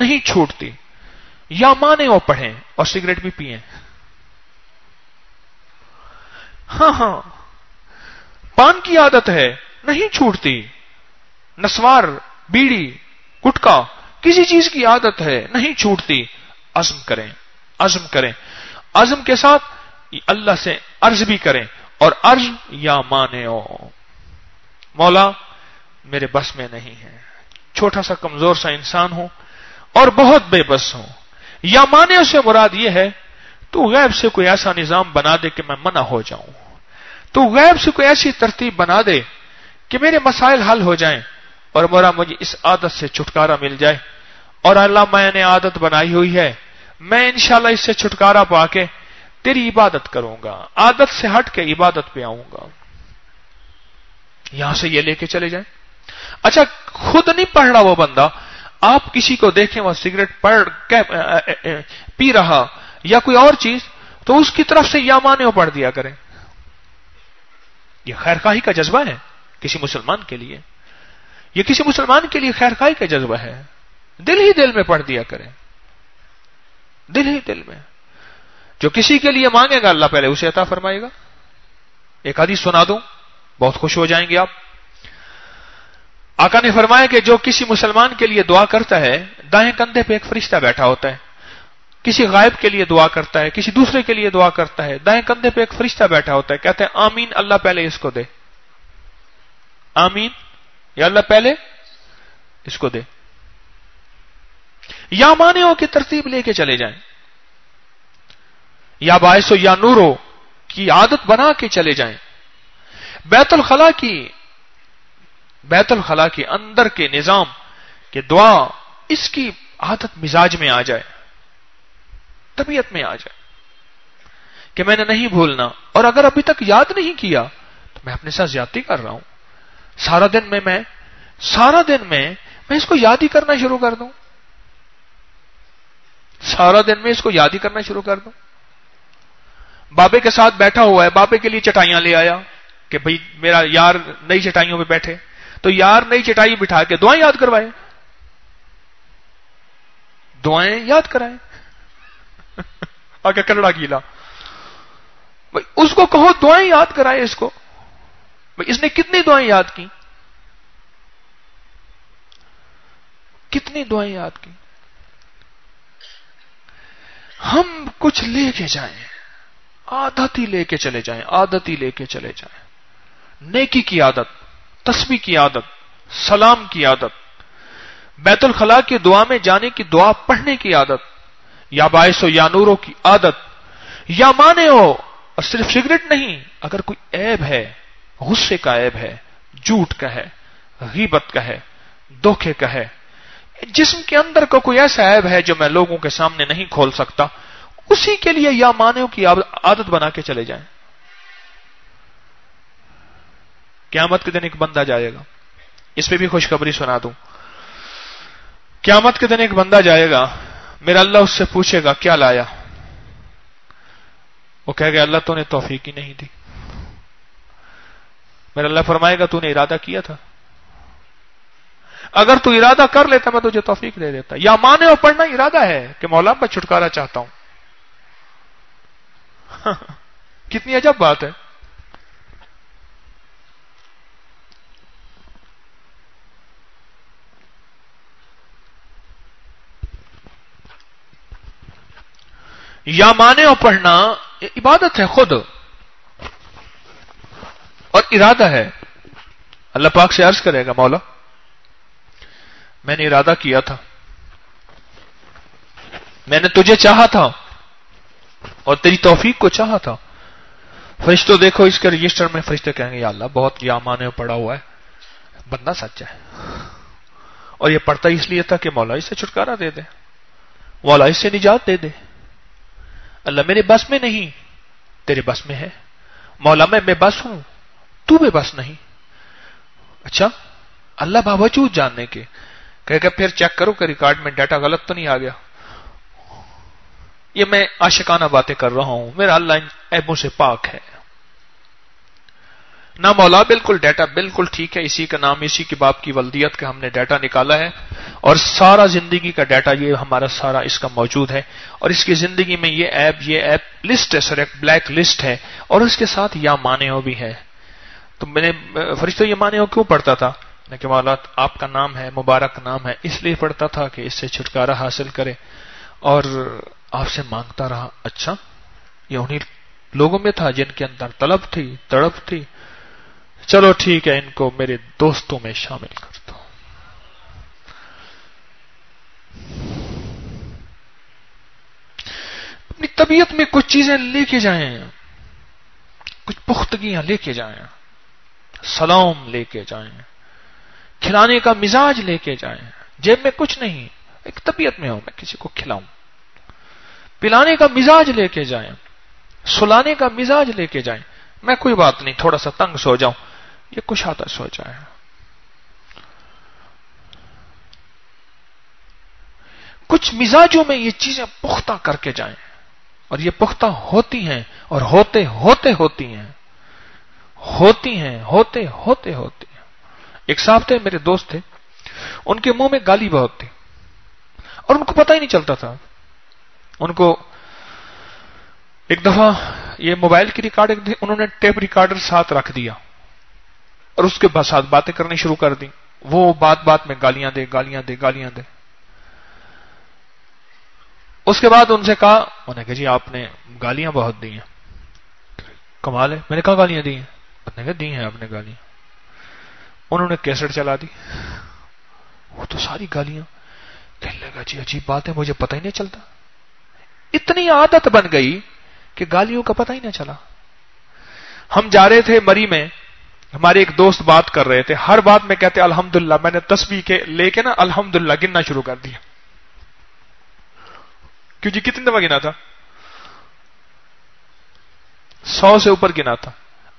नहीं छूटती, या माने वो पढ़ें और सिगरेट भी पिएं। हाँ हाँ पान की आदत है, नहीं छूटती, नस्वार, बीड़ी, गुटखा, किसी चीज की आदत है, नहीं छूटती। अज़्म करें, अज़्म करें, अज़्म के साथ अल्लाह से अर्ज भी करें और अर्ज या माने ओ मौला मेरे बस में नहीं है, छोटा सा कमजोर सा इंसान हूं और बहुत बेबस हूं, या माने से मुराद ये है तो गैब से कोई ऐसा निज़ाम बना दे कि मैं मना हो जाऊं, तो गैब से कोई ऐसी तरतीब बना दे कि मेरे मसाइल हल हो जाएं और मोरा मुझे इस आदत से छुटकारा मिल जाए। और अल्लाह मैंने आदत बनाई हुई है, मैं इंशाल्लाह इससे छुटकारा पाके तेरी इबादत करूंगा, आदत से हट के इबादत पे आऊंगा। यहां से ये लेके चले जाए। अच्छा, खुद नहीं पढ़ रहा वो बंदा, आप किसी को देखें वह सिगरेट पढ़ पी रहा या कोई और चीज, तो उसकी तरफ से या माने पढ़ दिया करें। यह खैरखाही का जज्बा है किसी मुसलमान के लिए, यह किसी मुसलमान के लिए खैरखाही का जज्बा है। दिल ही दिल में पढ़ दिया करें, दिल ही दिल में। जो किसी के लिए मांगेगा अल्लाह पहले उसे अता फरमाएगा। एक हदीस सुना दूं, बहुत खुश हो जाएंगे आप। आका ने फरमाया कि जो किसी मुसलमान के लिए दुआ करता है, दाएं कंधे पे एक फरिश्ता बैठा होता है। किसी गायब के लिए दुआ करता है, किसी दूसरे के लिए दुआ करता है, दाएं कंधे पे एक फरिश्ता बैठा होता है, कहते हैं आमीन अल्लाह पहले इसको दे, आमीन या अल्लाह पहले इसको दे। या माने हो कि तरतीब लेके चले जाएं, या बायसो या नूरो की आदत बना के चले जाएं। बैतुल खला की बैतुल खला के अंदर के निजाम के दुआ, इसकी आदत मिजाज में आ जाए, तबीयत में आ जाए कि मैंने नहीं भूलना। और अगर अभी तक याद नहीं किया तो मैं अपने साथ ज्यादती कर रहा हूं। सारा दिन में मैं सारा दिन में मैं इसको याद ही करना शुरू कर दूं, सारा दिन में इसको याद ही करना शुरू कर दूं। बाबे के साथ बैठा हुआ है, बाबे के लिए चटाइयां ले आया कि भाई मेरा यार नई चटाइयों पे बैठे, तो यार नई चटाई बिठा के दुआएं याद करवाए, दुआएं याद कराए। आगे कलड़ा गीला, भाई उसको कहो दुआएं याद कराए इसको, भाई इसने कितनी दुआएं याद की, कितनी दुआएं याद की। हम कुछ लेके जाएं, आदत ही लेके चले जाएं, आदत ही लेके चले जाएं। नेकी की आदत, तस्बीह की आदत, सलाम की आदत, बैतुल खला की दुआ में जाने की, दुआ पढ़ने की आदत, या बायसो या नूरो की आदत, या माने हो। और सिर्फ सिगरेट नहीं, अगर कोई ऐब है, गुस्से का ऐब है, झूठ का है, गीबत का है, धोखे का है, जिस्म के अंदर का कोई ऐसा ऐब है जो मैं लोगों के सामने नहीं खोल सकता, उसी के लिए या माने की आदत बना के चले जाएं। क़यामत के दिन एक बंदा जाएगा, इसमें भी खुशखबरी सुना दूं, क़यामत के दिन एक बंदा जाएगा, मेरा अल्लाह उससे पूछेगा क्या लाया? वो कहेगा अल्लाह तूने तौफीक ही नहीं दी। मेरा अल्लाह फरमाएगा तूने इरादा किया था, अगर तू इरादा कर लेता मैं तुझे तौफीक दे देता। या माने और पढ़ना इरादा है कि मौला मैं छुटकारा चाहता हूं। कितनी अजब बात है। या माने और पढ़ना इबादत है खुद, और इरादा है। अल्लाह पाक से अर्ज करेगा मौला मैंने इरादा किया था, मैंने तुझे चाहा था और तेरी तौफीक को चाहा था। फरिश्तों देखो इसके रजिस्टर में फरिश्ते कहेंगे या अल्लाह बहुत या माने पड़ा हुआ है, बंदा सच्चा है और ये पढ़ता इसलिए था कि मौला इससे छुटकारा दे दे, मौला इससे निजात दे दे। अल्लाह मेरे बस में नहीं, तेरे बस में है। मौला मैं बेबस हूं, तू बेबस नहीं। अच्छा अल्लाह बावजूद जानने के कहेगा फिर चेक करो कि रिकॉर्ड में डाटा गलत तो नहीं आ गया, ये मैं आशिकाना बातें कर रहा हूं, मेरा अल्लाह इन ऐबों से पाक है। ना मौला बिल्कुल डाटा बिल्कुल ठीक है, इसी का नाम, इसी के बाप की वल्दियत का हमने डाटा निकाला है और सारा जिंदगी का डाटा ये हमारा सारा इसका मौजूद है, और इसकी जिंदगी में ये ऐप ये ऐप लिस्ट है सर, एक ब्लैक लिस्ट है, और उसके साथ या माने हो भी है। तो मैंने फरिश्तों ये माने हो क्यों पढ़ता था? कि मौला आपका नाम है, मुबारक नाम है, इसलिए पढ़ता था कि इससे छुटकारा हासिल करे और आपसे मांगता रहा। अच्छा ये उन्हीं लोगों में था जिनके अंदर तलब थी, तड़प थी, चलो ठीक है इनको मेरे दोस्तों में शामिल कर दो। तबीयत में कुछ चीजें लेके जाएं, कुछ पुख्तगियां लेके जाएं, सलाम लेके जाएं, खिलाने का मिजाज लेके जाएं। जेब में कुछ नहीं, एक तबीयत में हो मैं किसी को खिलाऊं। पिलाने का मिजाज लेके जाएं, सुलाने का मिजाज लेके जाएं। मैं कोई बात नहीं, थोड़ा सा तंग सो जाऊं, ये कुछ आता सो जाए। कुछ मिजाजों में ये चीजें पुख्ता करके जाएं, और ये पुख्ता होती हैं और होते होते होती हैं, होती हैं होते होते होती हैं। एक साहब थे, मेरे दोस्त थे, उनके मुंह में गाली बहुत थी और उनको पता ही नहीं चलता था। उनको एक दफा ये मोबाइल की रिकॉर्डिंग थी, उन्होंने टेप रिकॉर्डर साथ रख दिया और उसके साथ बातें करनी शुरू कर दी। वो बात बात में गालियां दे गालियां दे गालियां दे। उसके बाद उनसे कहा, उन्होंने कहा जी आपने गालियां बहुत दी हैं। कमाल है, मैंने कहा गालियां दी हैं? उन्होंने कहा दी हैं आपने गालियां। उन्होंने कैसेट चला दी, वो तो सारी गालियां। कहने लगा जी अजीब बात है, मुझे पता ही नहीं चलता। इतनी आदत बन गई कि गालियों का पता ही नहीं चला। हम जा रहे थे मरी में, हमारे एक दोस्त बात कर रहे थे, हर बात में कहते अल्हम्दुलिल्लाह। मैंने तस्बीह के लेके ना अल्हम्दुलिल्लाह गिनना शुरू कर दिया। क्यों जी? कितनी दफा गिना था? सौ से ऊपर गिना था।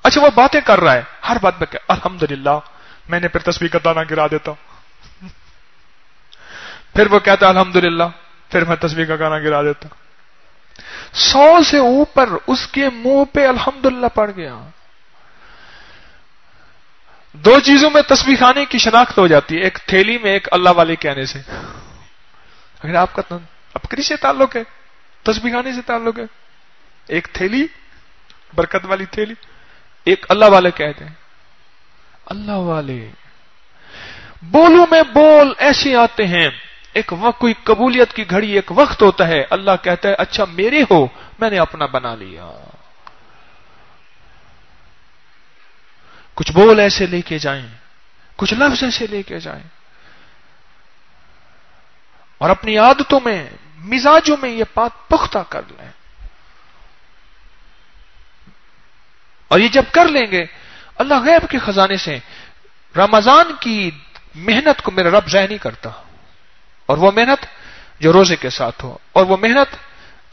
अच्छा, वो बातें कर रहा है, हर बात में अल्हम्दुलिल्लाह। मैंने फिर तस्बीह का दाना गिरा देता हूं। फिर वो कहता अल्हम्दुलिल्लाह, फिर मैं तस्बीह का दाना गिरा देता। सौ से ऊपर उसके मुंह पे अल्हम्दुलिल्लाह पड़ गया। दो चीजों में तस्बीह खाने की शनाख्त हो जाती है, एक थैली में, एक अल्लाह वाले कहने से। अगर आपका अपकरी से ताल्लुक है, तस्बीह खाने से ताल्लुक है, एक थैली बरकत वाली थैली, एक अल्लाह वाले कहते हैं। अल्लाह वाले बोलू में बोल ऐसे आते हैं। एक वक्त कोई कबूलियत की घड़ी, एक वक्त होता है अल्लाह कहता है अच्छा मेरे हो, मैंने अपना बना लिया। कुछ बोल ऐसे लेके जाएं, कुछ लफ्ज ऐसे लेके जाएं, और अपनी आदतों में, मिजाजों में ये बात पुख्ता कर लें। और ये जब कर लेंगे, अल्लाह गैब के खजाने से रमजान की मेहनत को मेरा रब जाया नहीं करता। और वो मेहनत जो रोजे के साथ हो, और वो मेहनत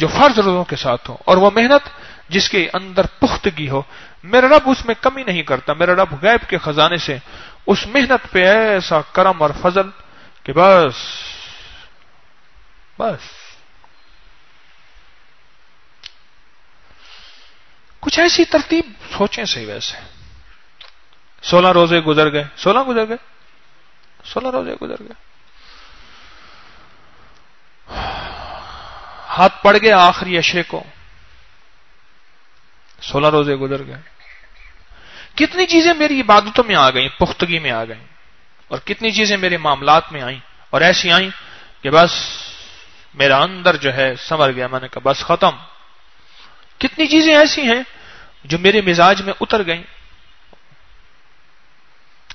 जो फर्ज रोजों के साथ हो, और वो मेहनत जिसके अंदर पुख्तगी हो, मेरा रब उसमें कमी नहीं करता। मेरा रब गैब के खजाने से उस मेहनत पे ऐसा करम और फजल कि बस बस कुछ ऐसी तरतीब सोचें सही। वैसे सोलह रोजे गुजर गए, सोलह गुजर गए, सोलह रोजे गुजर गए, हाथ पड़ गया आखिरी अशे को, सोलह रोजे गुजर गए। कितनी चीजें मेरी इबादतों में आ गई, पुख्तगी में आ गई, और कितनी चीजें मेरे मामलात में आई, और ऐसी आई कि बस मेरा अंदर जो है समर गया। मैंने कहा बस खत्म। कितनी चीजें ऐसी हैं जो मेरे मिजाज में उतर गई।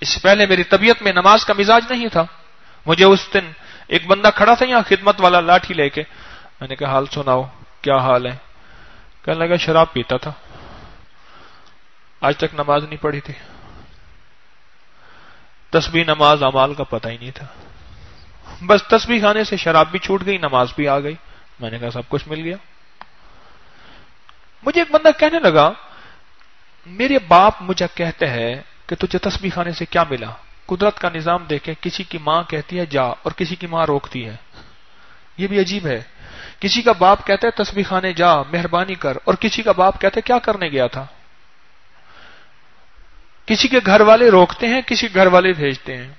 इससे पहले मेरी तबीयत में नमाज का मिजाज नहीं था। मुझे उस दिन एक बंदा खड़ा था यहाँ, खिदमत वाला, लाठी लेके। मैंने कहा हाल सुनाओ, क्या हाल है? कहने लगा शराब पीता था, आज तक नमाज नहीं पढ़ी थी, तस्बीह नमाज अमाल का पता ही नहीं था, बस तस्बीह खाने से शराब भी छूट गई, नमाज भी आ गई। मैंने कहा सब कुछ मिल गया। मुझे एक बंदा कहने लगा मेरे बाप मुझे कहते हैं कि तुझे तस्बीह खाने से क्या मिला? कुदरत का निजाम देखे, किसी की मां कहती है जा, और किसी की मां रोकती है। यह भी अजीब है, किसी का बाप कहता है तस्बीह खाने जा, मेहरबानी कर, और किसी का बाप कहता है क्या करने गया था। किसी के घर वाले रोकते हैं, किसी घर वाले भेजते हैं।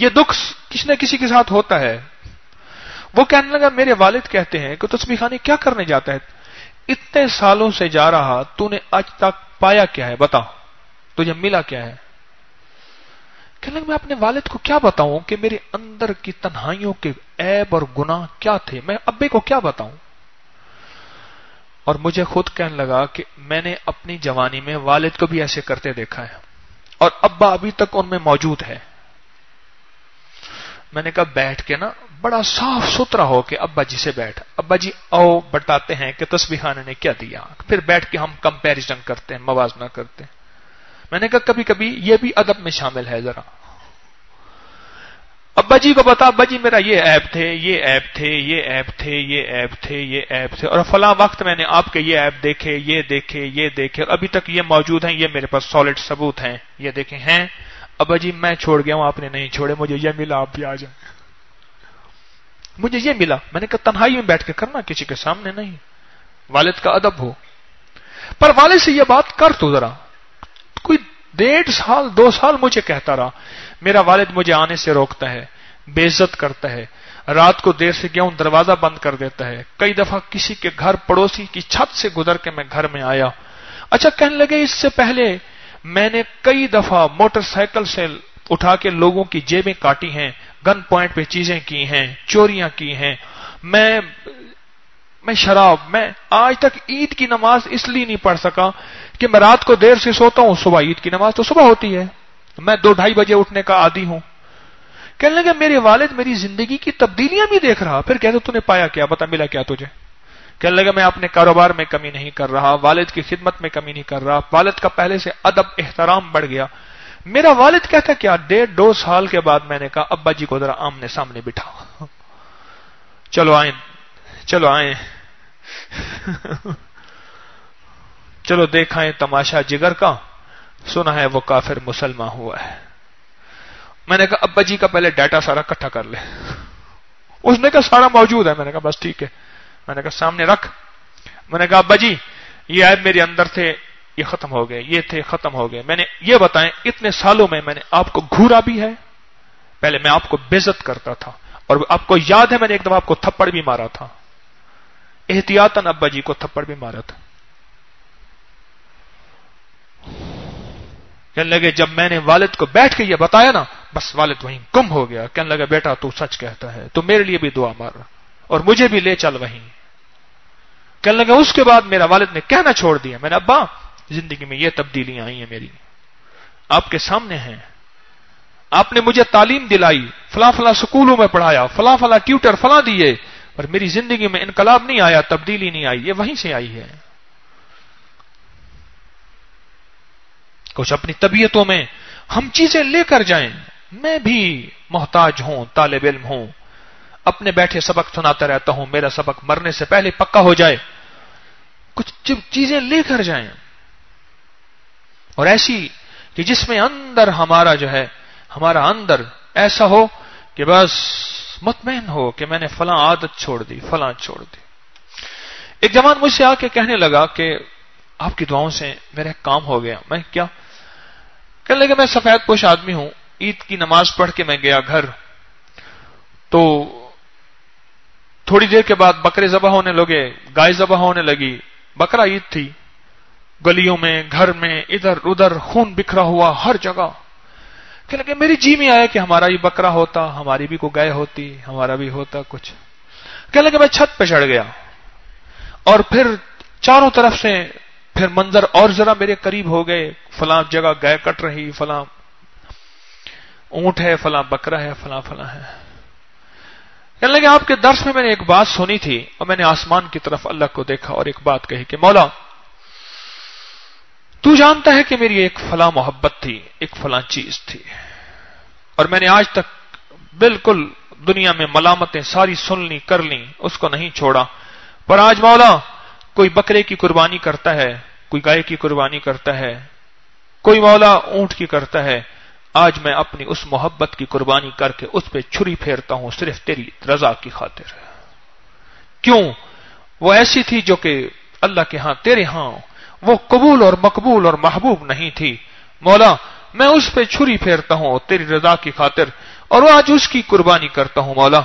ये दुख किसी न किसी के साथ होता है। वो कहने लगा मेरे वालिद कहते हैं कि तस्बीह खाने क्या करने जाता है, इतने सालों से जा रहा, तूने आज तक पाया क्या है, बता तुझे मिला क्या है? कहने लगा मैं अपने वालिद को क्या बताऊं कि मेरे अंदर की तन्हाइयों के ऐब और गुनाह क्या थे, मैं अब्बे को क्या बताऊं। और मुझे खुद कहने लगा कि मैंने अपनी जवानी में वालिद को भी ऐसे करते देखा है, और अब्बा अभी तक उनमें मौजूद है। मैंने कहा बैठ के ना बड़ा साफ सुथरा हो के अब्बा जी से बैठ, अब्बा जी आओ बताते हैं कि तस्बीहाना ने क्या दिया। फिर बैठ के हम कंपैरिजन करते हैं, मवाजना करते हैं। मैंने कहा कभी कभी यह भी अदब में शामिल है, जरा अब्बा जी को बता अब्बा जी मेरा ये ऐप थे, ये ऐप थे, ये ऐप थे, ये ऐप थे, ये ऐप थे, और फला वक्त मैंने आपके ये ऐप देखे, ये देखे, ये देखे, और अभी तक ये मौजूद हैं, ये मेरे पास सॉलिड सबूत हैं, ये देखे हैं। अब्बा जी मैं छोड़ गया हूं, आपने नहीं छोड़े, मुझे ये मिला, आप भी आ जाए, मुझे ये मिला। मैंने कहा तन्हाई में बैठ के करना, किसी के सामने नहीं, वालिद का अदब हो। पर वालिद से यह बात कर तो जरा, कोई डेढ़ साल दो साल मुझे कहता रहा, मेरा वालिद मुझे आने से रोकता है, बेइज्जत करता है, रात को देर से गया हूं दरवाजा बंद कर देता है। कई दफा किसी के घर, पड़ोसी की छत से गुजर के मैं घर में आया। अच्छा कहने लगे इससे पहले मैंने कई दफा मोटरसाइकिल से उठा के लोगों की जेबें काटी हैं, गन पॉइंट पे चीजें की हैं, चोरियां की हैं, मैं मैं शराब, मैं आज तक ईद की नमाज इसलिए नहीं पढ़ सका कि मैं रात को देर से सोता हूं, सुबह ईद की नमाज तो सुबह होती है, मैं दो ढाई बजे उठने का आदी हूं। कहने लगे मेरे वालिद मेरी जिंदगी की तब्दीलियां भी देख रहा। फिर कहते तूने पाया क्या, बता मिला क्या तुझे? कहने लगा मैं अपने कारोबार में कमी नहीं कर रहा, वालिद की खिदमत में कमी नहीं कर रहा, वालिद का पहले से अदब एहतराम बढ़ गया। मेरा वालिद कहता क्या, डेढ़ दो साल के बाद मैंने कहा अब्बा जी को जरा आमने सामने बिठाओ, चलो आए, चलो आए, चलो देखाएं तमाशा जिगर का, सुना है वो काफिर मुसलमान हुआ है। मैंने कहा अब्बा जी का पहले डाटा सारा इकट्ठा कर ले। उसने कहा सारा मौजूद है। मैंने कहा बस ठीक है, मैंने कहा सामने रख। मैंने कहा अब्बा जी ये ऐप मेरे अंदर थे, ये खत्म हो गए, ये थे खत्म हो गए, मैंने ये बताएं इतने सालों में मैंने आपको घूरा भी है, पहले मैं आपको बेइज्जत करता था, और आपको याद है मैंने एक दफा आपको थप्पड़ भी मारा था, एहतियातन अब्बा जी को थप्पड़ भी मारा था। कहने लगे जब मैंने वालिद को बैठ के ये बताया ना, बस वालिद वहीं गुम हो गया। कहने लगा बेटा तू सच कहता है, तू मेरे लिए भी दुआ मार और मुझे भी ले चल वहीं। कहने लगे उसके बाद मेरा वालिद ने कहना छोड़ दिया। मैंने अब्बा जिंदगी में ये तब्दीलियां आई हैं मेरी, आपके सामने हैं, आपने मुझे तालीम दिलाई, फला फला स्कूलों में पढ़ाया, फला फला ट्यूटर फला दिए, पर मेरी जिंदगी में इनकलाब नहीं आया, तब्दीली नहीं आई, ये वहीं से आई है। कुछ अपनी तबीयतों में हम चीजें लेकर जाएं। मैं भी मोहताज हूं, तालिब इल्म हूं, अपने बैठे सबक सुनाता रहता हूं, मेरा सबक मरने से पहले पक्का हो जाए। कुछ चीजें लेकर जाएं और ऐसी कि जिसमें अंदर हमारा जो है, हमारा अंदर ऐसा हो कि बस मुतमईन हो कि मैंने फलां आदत छोड़ दी, फलां छोड़ दी। एक जवान मुझसे आके कहने लगा कि आपकी दुआओं से मेरा काम हो गया। मैं क्या? कहने लगे मैं सफेद पोश आदमी हूं, ईद की नमाज पढ़ के मैं गया घर, तो थोड़ी देर के बाद बकरे जबा होने लगे, गाय जबा होने लगी, बकरा ईद थी, गलियों में, घर में, इधर उधर खून बिखरा हुआ हर जगह। कहने लगे मेरी जी में आया कि हमारा भी बकरा होता, हमारी भी को गाय होती, हमारा भी होता कुछ। कहने लगे मैं छत पे चढ़ गया और फिर चारों तरफ से फिर मंजर और जरा मेरे करीब हो गए, फलां जगह गाय कट रही, फलां ऊंट है, फलां बकरा है, फलां फलां है। कहने लगे आपके दर्स में मैंने एक बात सुनी थी और मैंने आसमान की तरफ अल्लाह को देखा और एक बात कही कि मौला तू जानता है कि मेरी एक फलां मोहब्बत थी, एक फलां चीज थी, और मैंने आज तक बिल्कुल दुनिया में मलामतें सारी सुन ली, कर ली, उसको नहीं छोड़ा, पर आज मौला कोई बकरे की कुर्बानी करता है, कोई गाय की कुर्बानी करता है, कोई मौला ऊंट की करता है, आज मैं अपनी उस मोहब्बत की कुर्बानी करके उस पे छुरी फेरता हूं सिर्फ तेरी रजा की खातिर। क्यों? वो ऐसी थी जो कि अल्लाह के हां, तेरे हां, वो कबूल और मकबूल और महबूब नहीं थी, मौला मैं उस पे छुरी फेरता हूं तेरी रजा की खातिर, और आज उसकी कुर्बानी करता हूं। मौला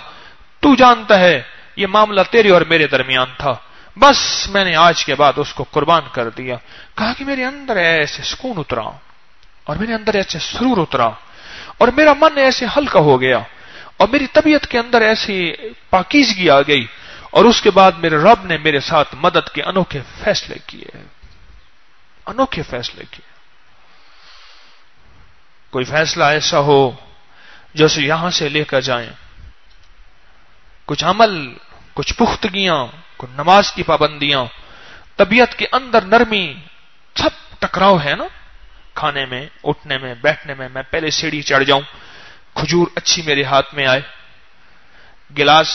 तू जानता है ये मामला तेरे और मेरे दरमियान था, बस मैंने आज के बाद उसको कुर्बान कर दिया। कहा कि मेरे अंदर ऐसे सुकून उतरा और मेरे अंदर ऐसे सुरूर उतरा और मेरा मन ऐसे हल्का हो गया और मेरी तबीयत के अंदर ऐसी पाकीजगी आ गई, और उसके बाद मेरे रब ने मेरे साथ मदद के अनोखे फैसले किए, अनोखे फैसले किए। कोई फैसला ऐसा हो जो से यहां से लेकर जाए कुछ अमल, कुछ पुख्तगियां, कुछ नमाज की पाबंदियां, तबीयत के अंदर नरमी, सब टकराव है ना। खाने में, उठने में, बैठने में, मैं पहले सीढ़ी चढ़ जाऊं, खजूर अच्छी मेरे हाथ में आए, गिलास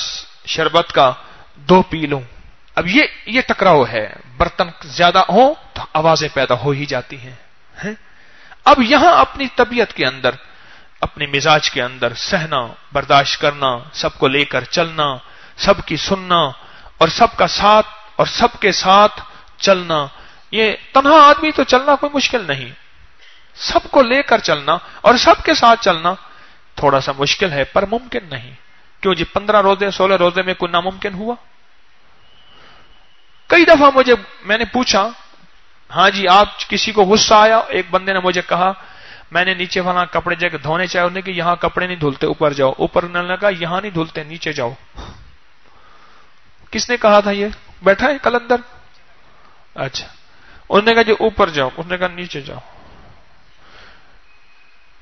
शरबत का दो पी लूं, अब ये ये टकराव है। बर्तन ज्यादा हो तो आवाजें पैदा हो ही जाती हैं है? अब यहां अपनी तबीयत के अंदर, अपने मिजाज के अंदर सहना, बर्दाश्त करना, सबको लेकर चलना, सबकी सुनना और सबका साथ और सबके साथ चलना। ये तन्हा आदमी तो चलना कोई मुश्किल नहीं, सबको लेकर चलना और सबके साथ चलना थोड़ा सा मुश्किल है पर मुमकिन नहीं। क्यों जी, पंद्रह रोजे सोलह रोजे में कोई नामुमकिन हुआ? कई दफा मुझे मैंने पूछा, हाँ जी आप किसी को गुस्सा आया, एक बंदे ने मुझे कहा मैंने नीचे वाला कपड़े जाकर धोने चाहिए, उन्होंने कि यहां कपड़े नहीं धुलते, ऊपर जाओ। ऊपर उन्होंने कहा यहां नहीं धुलते, नीचे जाओ। किसने कहा था ये? बैठा है कलंदर? अच्छा, उन्होंने कहा जी ऊपर जाओ, उसने कहा नीचे जाओ।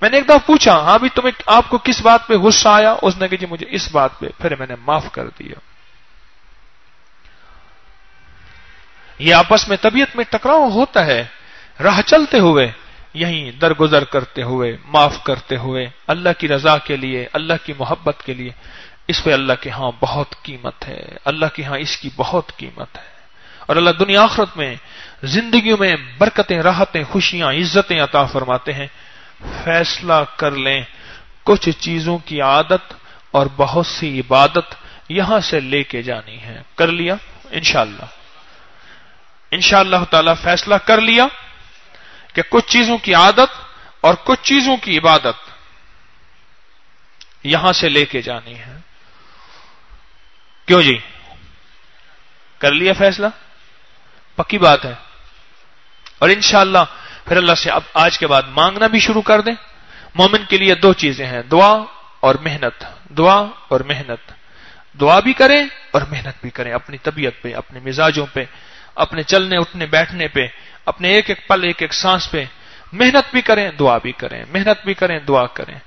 मैंने एक दफा पूछा, हाँ भी तुम्हें, आपको किस बात पे गुस्सा आया? उसने कहा जी मुझे इस बात पे, फिर मैंने माफ कर दिया। ये आपस में तबीयत में टकराव होता है, राह चलते हुए, यहीं दरगुजर करते हुए, माफ करते हुए, अल्लाह की रजा के लिए, अल्लाह की मोहब्बत के लिए। इस पे अल्लाह के यहां बहुत कीमत है, अल्लाह के यहां इसकी बहुत कीमत है। और अल्लाह दुनिया आखिरत में जिंदगी में बरकतें, राहतें, खुशियां, इज्जतें अता फरमाते हैं। फैसला कर लें, कुछ चीजों की आदत और बहुत सी इबादत यहां से लेके जानी है। कर लिया इंशाअल्लाह, इंशाअल्लाह ताला फैसला कर लिया कि कुछ चीजों की आदत और कुछ चीजों की इबादत यहां से लेके जानी है। क्यों जी, कर लिया फैसला? पक्की बात है। और इंशाअल्लाह फिर अल्लाह से अब आज के बाद मांगना भी शुरू कर दें। मोमिन के लिए दो चीजें हैं, दुआ और मेहनत, दुआ और मेहनत। दुआ भी करें और मेहनत भी करें, अपनी तबीयत पे, अपने मिजाजों पे, अपने चलने उठने बैठने पे, अपने एक एक पल, एक एक सांस पे। मेहनत भी करें, दुआ भी करें, मेहनत भी करें, दुआ करें।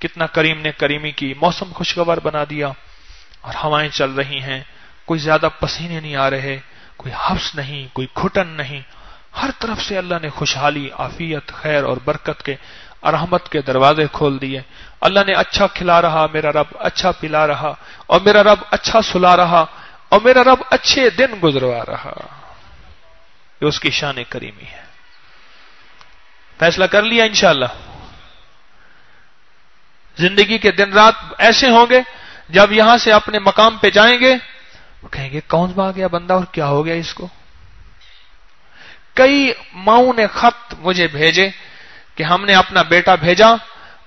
कितना करीम ने करीमी की, मौसम खुशगवार बना दिया और हवाएं चल रही हैं, कोई ज्यादा पसीने नहीं आ रहे, कोई हफ्स नहीं, कोई घुटन नहीं, हर तरफ से अल्लाह ने खुशहाली, आफियत, खैर और बरकत के, रहमत के दरवाजे खोल दिए। अल्लाह ने अच्छा खिला रहा मेरा रब, अच्छा पिला रहा और मेरा रब अच्छा सुला रहा और मेरा रब अच्छे दिन गुजरवा रहा। ये उसकी शान करीमी है। फैसला कर लिया इंशाअल्लाह, जिंदगी के दिन रात ऐसे होंगे जब यहां से अपने मकाम पे जाएंगे वो कहेंगे कौन भाग गया बंदा और क्या हो गया इसको। कई माओं ने खत मुझे भेजे कि हमने अपना बेटा भेजा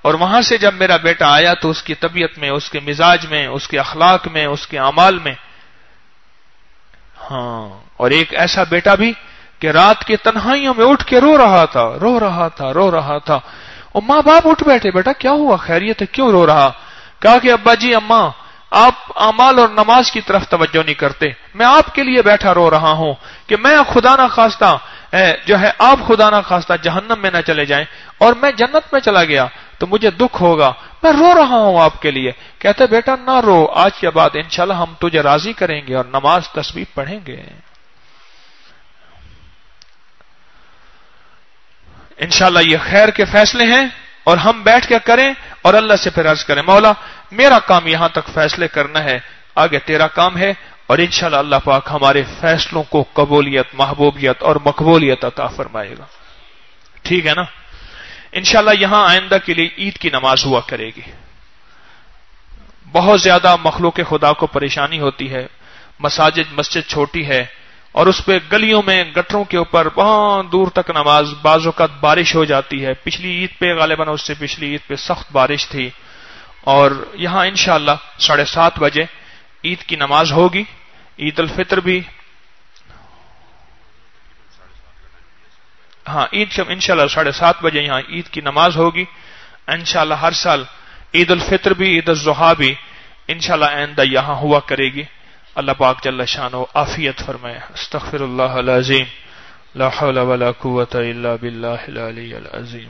और वहां से जब मेरा बेटा आया तो उसकी तबीयत में, उसके मिजाज में, उसके अखलाक में, उसके अमाल में, हाँ, और एक ऐसा बेटा भी कि रात के तन्हाइयों में उठ के रो रहा था, रो रहा था, रो रहा था और माँ बाप उठ बैठे, बेटा क्या हुआ, खैरियत है, क्यों रो रहा? कहा कि अब्बा जी, अम्मा, आप अमाल और नमाज की तरफ तवज्जो नहीं करते, मैं आपके लिए बैठा रो रहा हूं कि मैं खुदा ना खास्ता जो है, आप खुदा ना खास्ता जहन्नम में ना चले जाएं और मैं जन्नत में चला गया तो मुझे दुख होगा, मैं रो रहा हूं आपके लिए। कहते बेटा ना रो, आज के बाद इंशाल्लाह हम तुझे राजी करेंगे और नमाज तस्बीह पढ़ेंगे। इंशाल्लाह ये खैर के फैसले हैं और हम बैठ के करें और अल्लाह से फिर अर्ज करें, मौला मेरा काम यहां तक फैसले करना है, आगे तेरा काम है। और इंशाल्लाह अल्लाह पाक हमारे फैसलों को कबूलियत, महबूबियत और मकबूलियत अता फरमाएगा। ठीक है ना? इंशाल्लाह यहां आइंदा के लिए ईद की नमाज हुआ करेगी। बहुत ज्यादा मखलूक खुदा को परेशानी होती है, मसाजिद, मस्जिद छोटी है और उस पे गलियों में, गटरों के ऊपर बहुत दूर तक नमाज, बाज़ औक़ात बारिश हो जाती है। पिछली ईद पे, गालिबन उससे पिछली ईद पे सख्त बारिश थी और यहां इंशाअल्लाह साढ़े सात बजे ईद की नमाज होगी। ईद उल फितर भी, हाँ, ईद से इंशाअल्लाह साढ़े सात बजे यहाँ ईद की नमाज होगी। इंशाअल्लाह हर साल ईद उल फितर भी, ईद उल ज़ुहा भी इंशाअल्लाह आइंदा यहां हुआ करेगी। अल्लाह पाक जल्ला शानो आफियत फरमाए। अस्तगफिरुल्लाह अल-अज़ीम, ला हौला वला कुव्वता इल्ला बिल्लाहिल अलिय्यिल अज़ीम।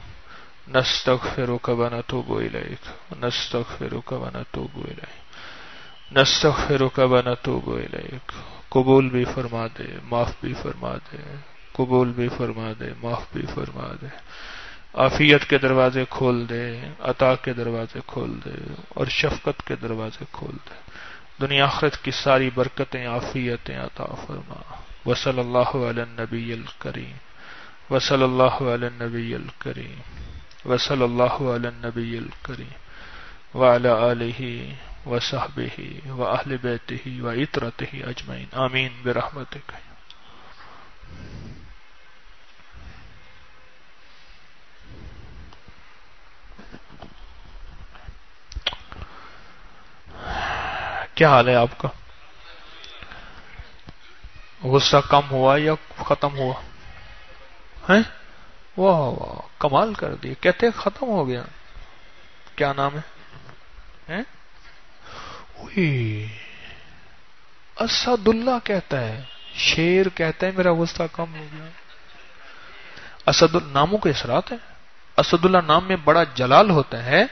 नस्तगफिरुका व नतूबु इलैक, नस्तगफिरुका व नतूबु इलैक। नस्तग़फ़िरुका व नतूबु इलैक। कबूल भी फरमा दे, माफ़ भी फरमा दे, कबूल भी फरमा दे, माफ़ भी फरमा दे। आफियत के दरवाजे खोल दे, अता के दरवाजे खोल दे और शफकत के दरवाजे खोल दे। दुनिया आखिरत की सारी बरकतें, आफियतें अता फरमा। व सल्लल्लाहु अलैहि नबील करीम, व सल्लल्लाहु अलैहि नबील करीम, व सल्लल्लाहु अलैहि नबील करीम, व अला आलिहि व सहबिहि व अहले बैतिहि व इतरतिहि अजमईन। आमीन बिरहमतिक। क्या हाल है आपका? गुस्सा कम हुआ या खत्म हुआ है? वाह वाह, कमाल कर दिया, कहते खत्म हो गया। क्या नाम है? हैं? ओए, असदुल्ला कहता है, शेर कहता है मेरा गुस्सा कम हो गया। असद नामों के इसरात है। असदुल्ला नाम में बड़ा जलाल होता है,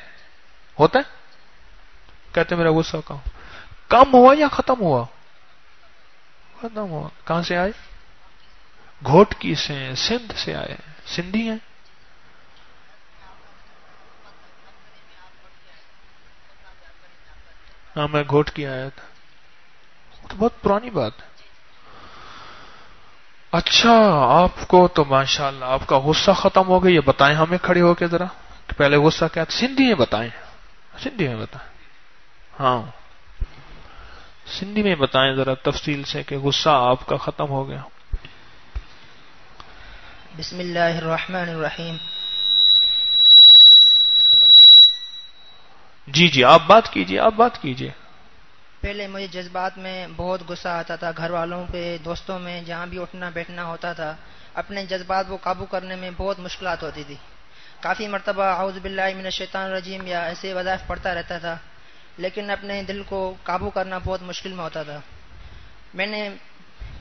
होता है। कहते है, मेरा गुस्सा कम कम हुआ या खत्म हुआ? खत्म हुआ। कहां से आए? घोटकी से, सिंध से आए। सिंधी हैं? हाँ, मैं घोटकी आया था, तो बहुत पुरानी बात है। अच्छा, आपको तो माशाल्लाह आपका गुस्सा खत्म हो गया। ये बताएं हमें खड़े होके जरा, पहले गुस्सा क्या था? सिंधी में बताएं, सिंधी में बताएं। हाँ, सिंधी में बताएं जरा तफसील से कि गुस्सा आपका खत्म हो गया। बिस्मिल्लाहिर्रहमानिर्रहीम। जी जी, आप बात कीजिए, आप बात कीजिए। पहले मुझे जज्बात में बहुत गुस्सा आता था, घर वालों पे, दोस्तों में, जहाँ भी उठना बैठना होता था। अपने जज्बात को काबू करने में बहुत मुश्किलात होती थी। काफ़ी मरतबा आऊज़ बिल्लाहि मिनश शैतान रजीम या ऐसे वज़ाइफ पढ़ता रहता था, लेकिन अपने दिल को काबू करना बहुत मुश्किल में होता था। मैंने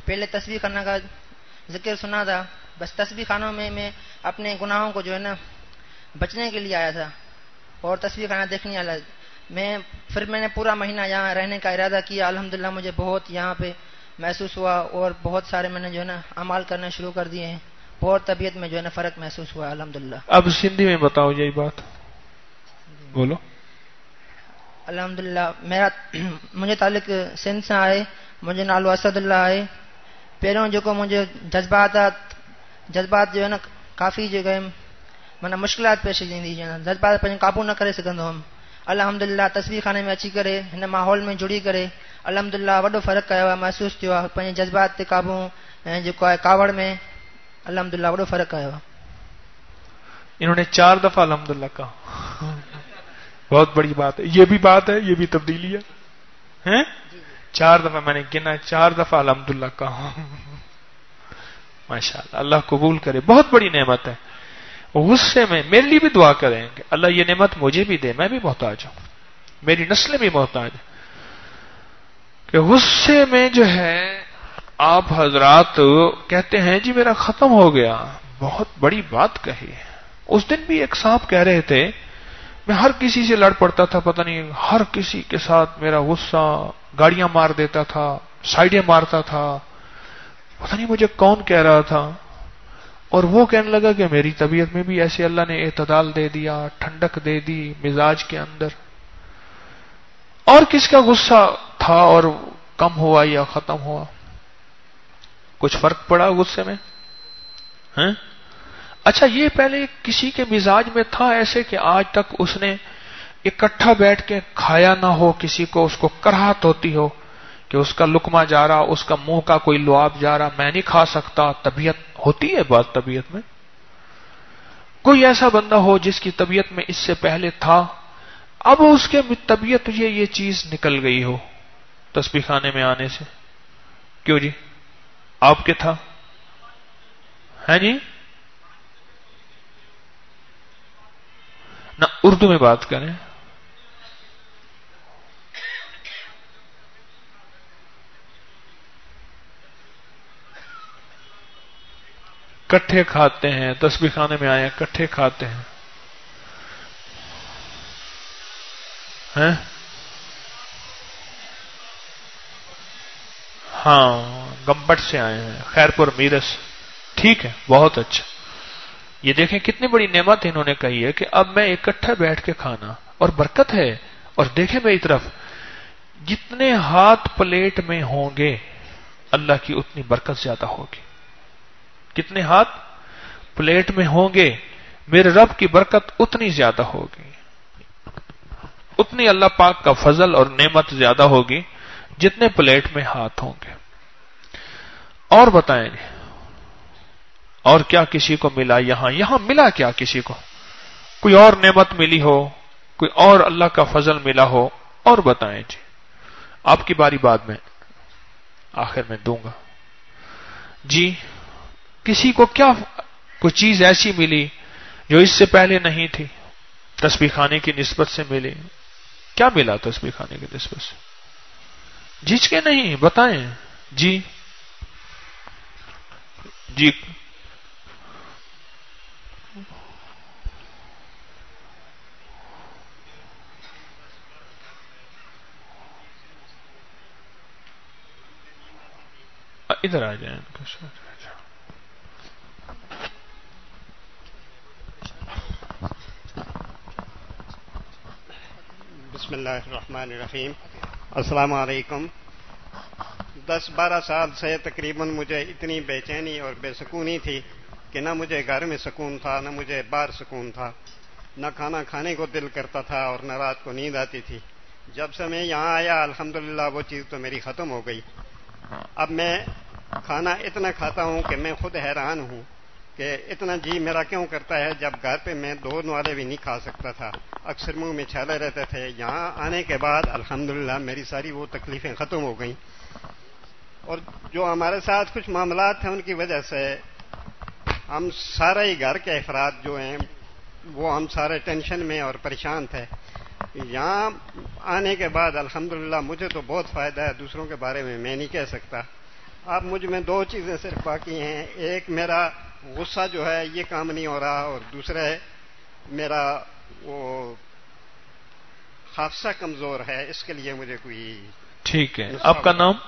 पहले तस्बीह खाना का जिक्र सुना था, बस तस्बीह खानों में मैं अपने गुनाहों को जो है ना बचने के लिए आया था और तस्बीह खाना देखने आया। मैं फिर मैंने पूरा महीना यहाँ रहने का इरादा किया। अल्हम्दुलिल्लाह मुझे बहुत यहाँ पे महसूस हुआ और बहुत सारे मैंने जो है ना अमाल करना शुरू कर दिए हैं। बहुत तबीयत में जो है ना फ़र्क महसूस हुआ अल्हम्दुलिल्लाह। अब सिंधी में बताओ यही बात, बोलो। अल्हम्दुलिल्लाह मेरा मुझे ताल्लुक सिंध से आए, मुझे नालो असदुल्ला आए। पहिरों जो मुझे जज्बात जज्बात जो है न काफ़ी जगह माना मुश्किल पेश थी, जज्बात पंहिंजो काबू न करे सघंदो हुअमि। अल्हम्दुलिल्लाह तस्वीर खाने में अची करे, हिन माहौल में जुड़ी करे अल्हम्दुलिल्लाह वॾो फ़र्क़ु कयो आहे, महसूसु थियो आहे। पंहिंजे जज्बात ते काबू ऐं जेको आहे कावड़ में अल्हम्दुलिल्लाह वॾो फ़र्क़ु कयो आहे। इन्होंने चार दफ़ा अल्हम्दुलिल्लाह कहा, बहुत बड़ी बात है। ये भी बात है, ये भी तब्दीली है, हैं? चार दफा मैंने गिना, चार दफा अल्हम्दुलिल्लाह कहा। माशाल्लाह, अल्लाह कबूल करे, बहुत बड़ी नेमत है। गुस्से में मेरे लिए भी दुआ करेंगे, अल्लाह ये नेमत मुझे भी दे, मैं भी मोहताज हूं, मेरी नस्लें भी मोहताज है। कि गुस्से में जो है आप हजरात कहते हैं जी मेरा खत्म हो गया, बहुत बड़ी बात कही। उस दिन भी एक साहब कह रहे थे, मैं हर किसी से लड़ पड़ता था, पता नहीं हर किसी के साथ मेरा गुस्सा, गाड़ियां मार देता था, साइडें मारता था, पता नहीं मुझे कौन कह रहा था। और वो कहने लगा कि मेरी तबीयत में भी ऐसे अल्लाह ने एतदाल दे दिया, ठंडक दे दी मिजाज के अंदर। और किसका गुस्सा था और कम हुआ या खत्म हुआ? कुछ फर्क पड़ा गुस्से में? हैं? अच्छा, ये पहले किसी के मिजाज में था ऐसे कि आज तक उसने इकट्ठा बैठ के खाया ना हो, किसी को उसको कराहत होती हो कि उसका लुकमा जा रहा, उसका मुंह का कोई लुआब जा रहा, मैं नहीं खा सकता। तबीयत होती है बात, तबीयत में कोई ऐसा बंदा हो जिसकी तबीयत में इससे पहले था, अब उसके तबीयत ये ये चीज निकल गई हो तस्बीह खाने में आने से। क्यों जी, आपके था? है जी ना, उर्दू में बात करें। कट्ठे खाते हैं, तस्बीह खाने में आए, कट्ठे खाते हैं, हैं? हाँ गंबट से आए हैं, खैरपुर मीरस। ठीक है, बहुत अच्छा। ये देखें कितनी बड़ी नेमत इन्होंने कही है कि अब मैं इकट्ठा बैठ के खाना, और बरकत है। और देखें मेरी तरफ, जितने हाथ प्लेट में होंगे अल्लाह की उतनी बरकत ज्यादा होगी। कितने हाथ प्लेट में होंगे मेरे रब की बरकत उतनी ज्यादा होगी, उतनी अल्लाह पाक का फजल और नेमत ज्यादा होगी जितने प्लेट में हाथ होंगे। और बताएंगे और क्या किसी को मिला यहां? यहां मिला क्या किसी को? कोई और नेमत मिली हो, कोई और अल्लाह का फजल मिला हो? और बताएं जी, आपकी बारी बाद में, आखिर में दूंगा जी। किसी को क्या कोई चीज ऐसी मिली जो इससे पहले नहीं थी, तस्बीह खाने की निस्बत से मिली? क्या मिला तस्बीह खाने की निस्बत से? झिझके नहीं, बताएं जी। जी इधर आ जाए। बिस्मिल्लाहिर्रहमानिर्रहीम। अस्सलाम वालेकुम। दस बारह साल से तकरीबन मुझे इतनी बेचैनी और बेसुकूनी थी कि ना मुझे घर में सुकून था, ना मुझे बाहर सुकून था, ना खाना खाने को दिल करता था और ना रात को नींद आती थी। जब से मैं यहाँ आया अल्हम्दुलिल्लाह वो चीज़ तो मेरी ख़त्म हो गई। अब मैं खाना इतना खाता हूँ कि मैं खुद हैरान हूँ कि इतना जी मेरा क्यों करता है, जब घर पे मैं दो नवाले भी नहीं खा सकता था, अक्सर मुंह में छाले रहते थे। यहाँ आने के बाद अल्हम्दुलिल्लाह मेरी सारी वो तकलीफें ख़त्म हो गई। और जो हमारे साथ कुछ मामला थे उनकी वजह से हम सारे ही घर के अफराद जो हैं वो हम सारे टेंशन में और परेशान थे। यहाँ आने के बाद अल्हम्दुलिल्लाह मुझे तो बहुत फ़ायदा है, दूसरों के बारे में मैं नहीं कह सकता। अब मुझ में दो चीज़ें सिर्फ बाकी हैं, एक मेरा गुस्सा जो है ये काम नहीं हो रहा, और दूसरा है मेरा वो हाफसा कमज़ोर है, इसके लिए मुझे कोई। ठीक है, आपका नाम?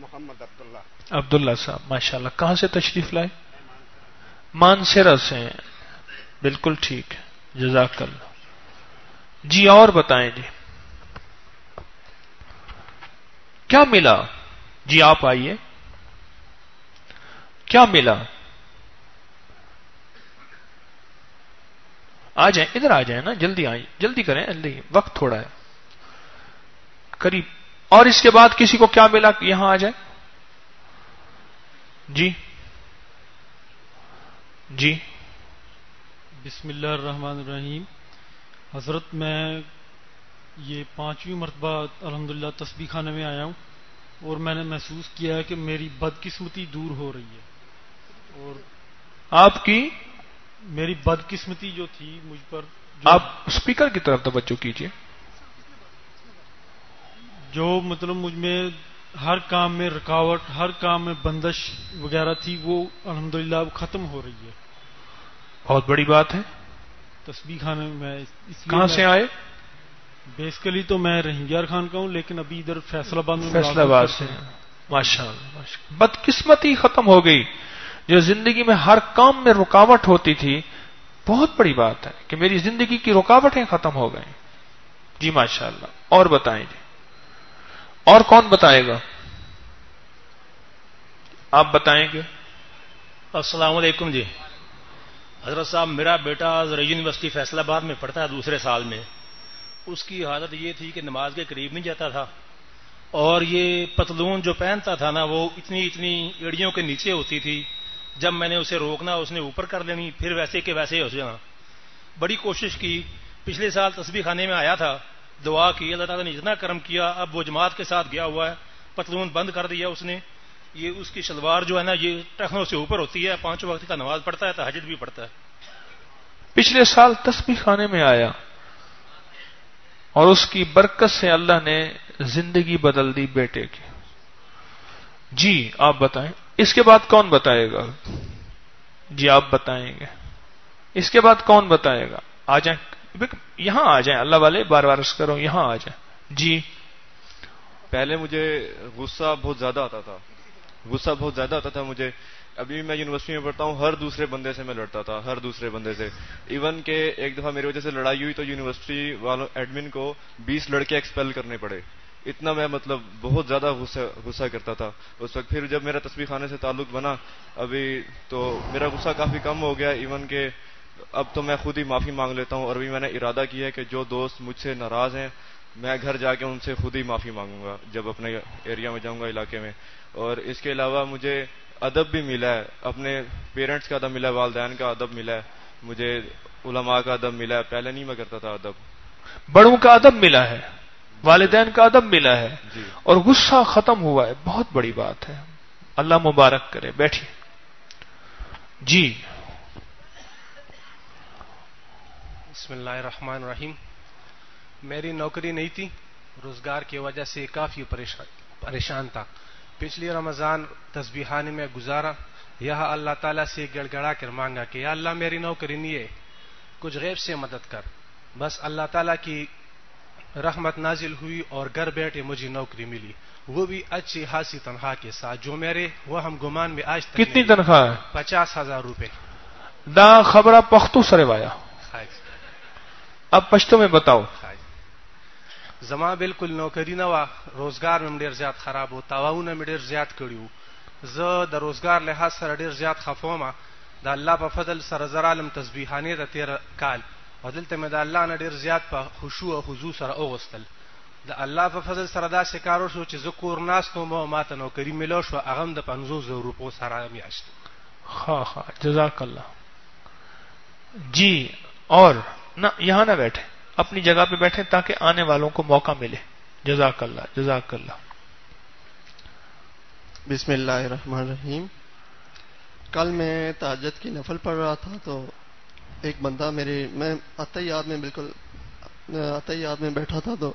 मोहम्मद अब्दुल्ला। अब्दुल्ला साहब माशाल्लाह, कहाँ से तशरीफ़ लाए? मानसेरा से। बिल्कुल ठीक है, जज़ाकल्लाह जी। और बताएं जी, क्या मिला जी? आप आइए, क्या मिला? आ जाए, इधर आ जाए ना, जल्दी आइए, जल्दी करें, जल्दी, वक्त थोड़ा है करीब। और इसके बाद किसी को क्या मिला? यहां आ जाए जी। जी बिस्मिल्लाहिर्रहमानिर्रहीम। हज़रत मैं ये पाँचवीं मरतबा अल्हम्दुलिल्लाह तस्बीह खाने में आया हूँ, और मैंने महसूस किया है कि मेरी बदकिस्मती दूर हो रही है। और आपकी मेरी बदकिस्मती जो थी मुझ पर, आप स्पीकर की तरफ तवज्जो कीजिए, जो मतलब मुझ में हर काम में रुकावट, हर काम में बंदिश वगैरह थी, वो अल्हम्दुलिल्लाह अब खत्म हो रही है। बहुत बड़ी बात है। तस्बीह खाने में कहाँ से आए? बेसिकली तो मैं रहिंग्यार खान का हूँ, लेकिन अभी इधर फैसलाबाद में। फैसलाबाद से, माशाल्लाह। बदकिस्मती खत्म हो गई जो जिंदगी में हर काम में रुकावट होती थी। बहुत बड़ी बात है कि मेरी जिंदगी की रुकावटें खत्म हो गई जी, माशाल्लाह। और बताएं जी, और कौन बताएगा? आप बताएंगे। अस्सलाम वालेकुम जी। हजरत साहब, मेरा बेटा ज़रई यूनिवर्सिटी फैसलाबाद में पढ़ता है, दूसरे साल में। उसकी हालत ये थी कि नमाज के करीब नहीं जाता था, और ये पतलून जो पहनता था ना, वो इतनी इतनी एड़ियों के नीचे होती थी। जब मैंने उसे रोकना, उसने ऊपर कर लेनी, फिर वैसे के वैसे हो जाना। बड़ी कोशिश की, पिछले साल तस्बीह खाने में आया था, दुआ की, अल्लाह ताला ने इतना करम किया। अब वो जमात के साथ गया हुआ है, पतलून बंद कर दिया उसने। ये उसकी शलवार जो है ना, ये टखनों से ऊपर होती है। पांच वक्त का नमाज पढ़ता है, तहज्जुद भी पढ़ता है। पिछले साल तस्बीह खाने में आया, और उसकी बरकत से अल्लाह ने जिंदगी बदल दी बेटे की। जी आप बताएं। इसके बाद कौन बताएगा? जी आप बताएंगे। इसके बाद कौन बताएगा? आ जाए, यहां आ जाए, अल्लाह वाले, बार बार अर्ज़ करो, यहां आ जाए जी। पहले मुझे गुस्सा बहुत ज्यादा आता था, गुस्सा बहुत ज्यादा आता था मुझे। अभी मैं यूनिवर्सिटी में पढ़ता हूँ, हर दूसरे बंदे से मैं लड़ता था, हर दूसरे बंदे से। इवन के एक दफा मेरी वजह से लड़ाई हुई तो यूनिवर्सिटी वालों एडमिन को बीस लड़के एक्सपेल करने पड़े। इतना मैं मतलब बहुत ज्यादा गुस्सा गुस्सा करता था उस वक्त। फिर जब मेरा तस्बीह खाने से ताल्लुक बना अभी तो मेरा गुस्सा काफी कम हो गया। इवन के अब तो मैं खुद ही माफी मांग लेता हूँ, और भी मैंने इरादा किया है कि जो दोस्त मुझसे नाराज हैं मैं घर जाके उनसे खुद ही माफी मांगूंगा जब अपने एरिया में जाऊंगा, इलाके में। और इसके अलावा मुझे अदब भी मिला है, अपने पेरेंट्स का अदब मिला है, वालिदैन का अदब मिला है, मुझे उलमा का अदब मिला है, पहले नहीं मैं करता था अदब। बड़ों का अदब मिला है, वालिदैन का अदब मिला है, और गुस्सा खत्म हुआ है, बहुत बड़ी बात है। अल्लाह मुबारक करे। बैठिए जी। बिस्मिल्लाहिर्रहमानिर्रहीम। मेरी नौकरी नहीं थी, रोजगार की वजह से काफी परेशान था। पिछली रमजान तस्बीहाने में गुजारा। यह अल्लाह ताला से गड़गड़ा कर मांगा कि या अल्लाह मेरी नौकरी नहीं है, कुछ गैब से मदद कर। बस अल्लाह ताला की रहमत नाजिल हुई और घर बैठे मुझे नौकरी मिली, वो भी अच्छी खासी तनख्वाह के साथ। जो मेरे वह हम गुमान में आज तक। कितनी तनख्वाह है? पचास हजार रूपये। दा खबरा पख्तू सरेवाया। अब पश्तो में बताओ। जमा बिल्कुल नौकरी न वा, रोजगार में ढेर ज्यादा खराब हो, तावाउन में ढेर ज्यादा कड़ियो। ज द रोजगार लिहाज सर ढेर ज्यादा खफोमा। द अल्लाह प फजल सर जर आलम तस्बीहाने द तेरा काल बदल ते में द अल्लाह न ढेर ज्यादा प खुशू और हुजू सर ओगस्तल। द अल्लाह प फजल सर दा शिकारो शो چې ز کور ناس نو ما ماته نوکری ملو شو اغم د پنځوس روپو سره میاشت। ها ها जजाक अल्लाह जी। और ना यहां ना बैठे, अपनी जगह पे बैठे ताकि आने वालों को मौका मिले। जज़ाकल्लाह, जज़ाकल्लाह। बिस्मिल्लाहिर्रहमानिर्रहीम। कल मैं ताज्जुद की नफल पढ़ रहा था तो एक बंदा मेरे मैं अतयाद में बिल्कुल अतयाद में बैठा था तो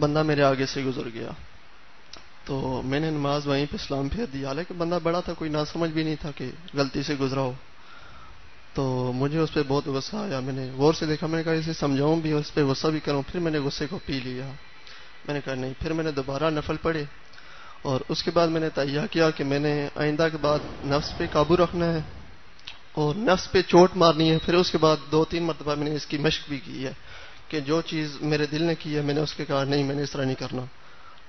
बंदा मेरे आगे से गुजर गया तो मैंने नमाज वहीं पे सलाम फेर दिया। हालांकि बंदा बड़ा था, कोई ना समझ भी नहीं था कि गलती से गुजरा हो। तो मुझे उस पर बहुत गुस्सा आया। मैंने गौर से देखा, मैंने कहा इसे समझाऊं भी और उस पर गुस्सा भी करूं। फिर मैंने गुस्से को पी लिया, मैंने कहा नहीं। फिर मैंने दोबारा नफल पढ़े और उसके बाद मैंने तय किया कि मैंने आइंदा के बाद नफ्स पे काबू रखना है और नफ्स पे चोट मारनी है। फिर उसके बाद दो तीन मरतबा मैंने इसकी मशक भी की है कि जो चीज़ मेरे दिल ने की है मैंने उसके कहा नहीं, मैंने इस तरह नहीं करना।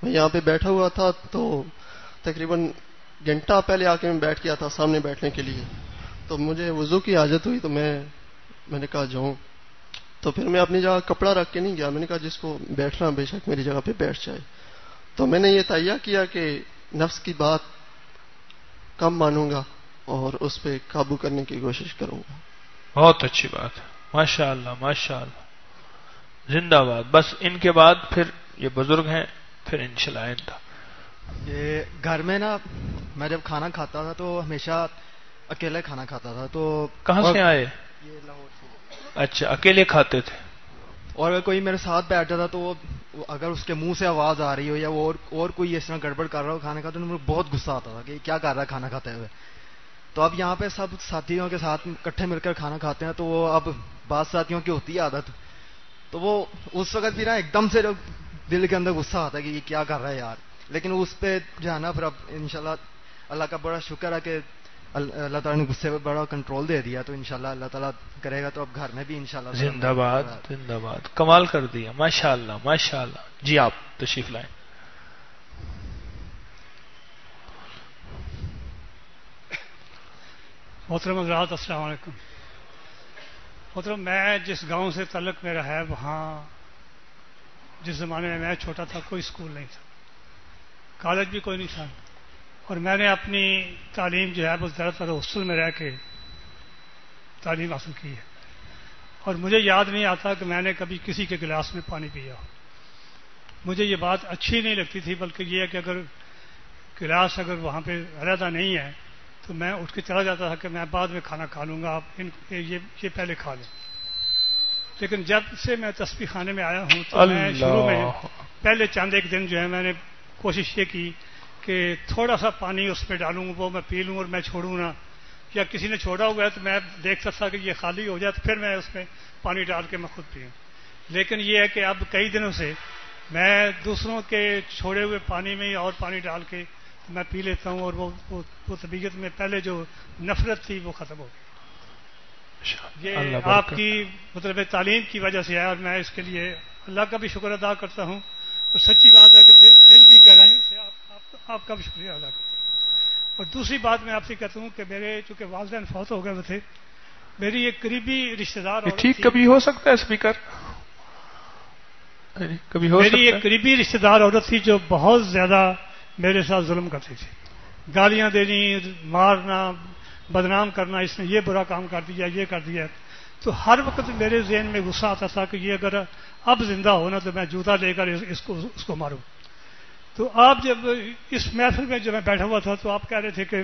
मैं यहाँ पर बैठा हुआ था तो तकरीबन घंटा पहले आके मैं बैठ गया था सामने बैठने के लिए। तो मुझे वजू की आदत हुई तो मैं मैंने कहा जाऊं, तो फिर मैं अपनी जगह कपड़ा रख के नहीं गया। मैंने कहा जिसको बैठना बेशक मेरी जगह पे बैठ जाए। तो मैंने ये तय किया कि नफ्स की बात कम मानूंगा और उस पर काबू करने की कोशिश करूंगा। बहुत अच्छी बात है, माशाल्लाह माशाल्लाह, जिंदाबाद। बस इनके बाद फिर ये बुजुर्ग हैं, फिर इंशाल्लाह इनका। ये घर में ना मैं जब खाना खाता था तो हमेशा अकेले खाना खाता था। तो कहाँ से आए? ये लाहौर से। अच्छा, अकेले खाते थे। और अगर कोई मेरे साथ बैठ जाता तो वो अगर उसके मुंह से आवाज आ रही हो या वो और, और कोई इस तरह गड़बड़ कर रहा हो खाने का तो मुझे बहुत गुस्सा आता था कि क्या कर रहा है खाना खाते हुए। तो अब यहाँ पे सब साथियों के साथ इकट्ठे मिलकर खाना खाते हैं तो वो अब बात साथियों की होती है आदत। तो वो उस वक्त भी ना एकदम से जो दिल के अंदर गुस्सा आता है कि ये क्या कर रहा है यार। लेकिन उस पर जाना फिर अब इंशाल्लाह अल्लाह का बड़ा शुक्र है कि अल्लाह ताला ने गुस्से पर बड़ा कंट्रोल दे दिया। तो इंशाल्लाह अल्लाह ताला करेगा तो अब घर में भी इंशाल्लाह। जिंदाबाद जिंदाबाद, कमाल कर दिया, माशाल्लाह माशाल्लाह। जी आप तशरीफ लाएं। मोहतरम हज़रात अस्सलाम वालेकुम। मोहतरम, मैं जिस गांव से ताल्लुक मेरा है वहाँ जिस जमाने में मैं छोटा था कोई स्कूल नहीं था, कॉलेज भी कोई नहीं था, और मैंने अपनी तालीम जो है वो ज़्यादातर हॉस्टल में रह के तालीम हासिल की है। और मुझे याद नहीं आता कि मैंने कभी किसी के गिलास में पानी पिया हो। मुझे ये बात अच्छी नहीं लगती थी, बल्कि ये है कि अगर गिलास अगर वहाँ पे अलहदा नहीं है तो मैं उठ के चला जाता था कि मैं बाद में खाना खा लूँगा, आप इन ये ये पहले खा लें। लेकिन जब से मैं तस्बीह खाने में आया हूँ तो मैं शुरू में पहले चंद एक दिन जो है मैंने कोशिश ये की कि थोड़ा सा पानी उसमें डालूं, वो मैं पी लूँ और मैं छोड़ूं ना, या किसी ने छोड़ा हुआ है तो मैं देखता था कि ये खाली हो जाए तो फिर मैं उसमें पानी डाल के मैं खुद पीऊँ। लेकिन ये है कि अब कई दिनों से मैं दूसरों के छोड़े हुए पानी में और पानी डाल के मैं पी लेता हूँ और वो वो, वो तबीयत में पहले जो नफरत थी वो ख़त्म हो गई। ये आपकी मतलब तालीम की वजह से है और मैं इसके लिए अल्लाह का भी शुक्र अदा करता हूँ। तो सच्ची बात है कि दिल, दिल की गहराइयों से आप, आप, आपका भी शुक्रिया अदा करता हूँ। और दूसरी बात मैं आपसे कहता हूँ कि मेरे चूँकि वालदैन फौत हो गए थे, मेरी एक करीबी रिश्तेदार, ठीक कभी हो सकता है स्पीकर, कभी हो मेरी एक करीबी रिश्तेदार औरत थी जो बहुत ज्यादा मेरे साथ जुल्म करती थी, गालियां देनी, मारना, बदनाम करना, इसने ये बुरा काम कर दिया, ये कर दिया। तो हर वक्त मेरे जहन में गुस्सा आता था कि ये अगर अब जिंदा हो ना तो मैं जूता लेकर इसको उसको मारूं। तो आप जब इस महफिल में जब मैं बैठा हुआ था तो आप कह रहे थे कि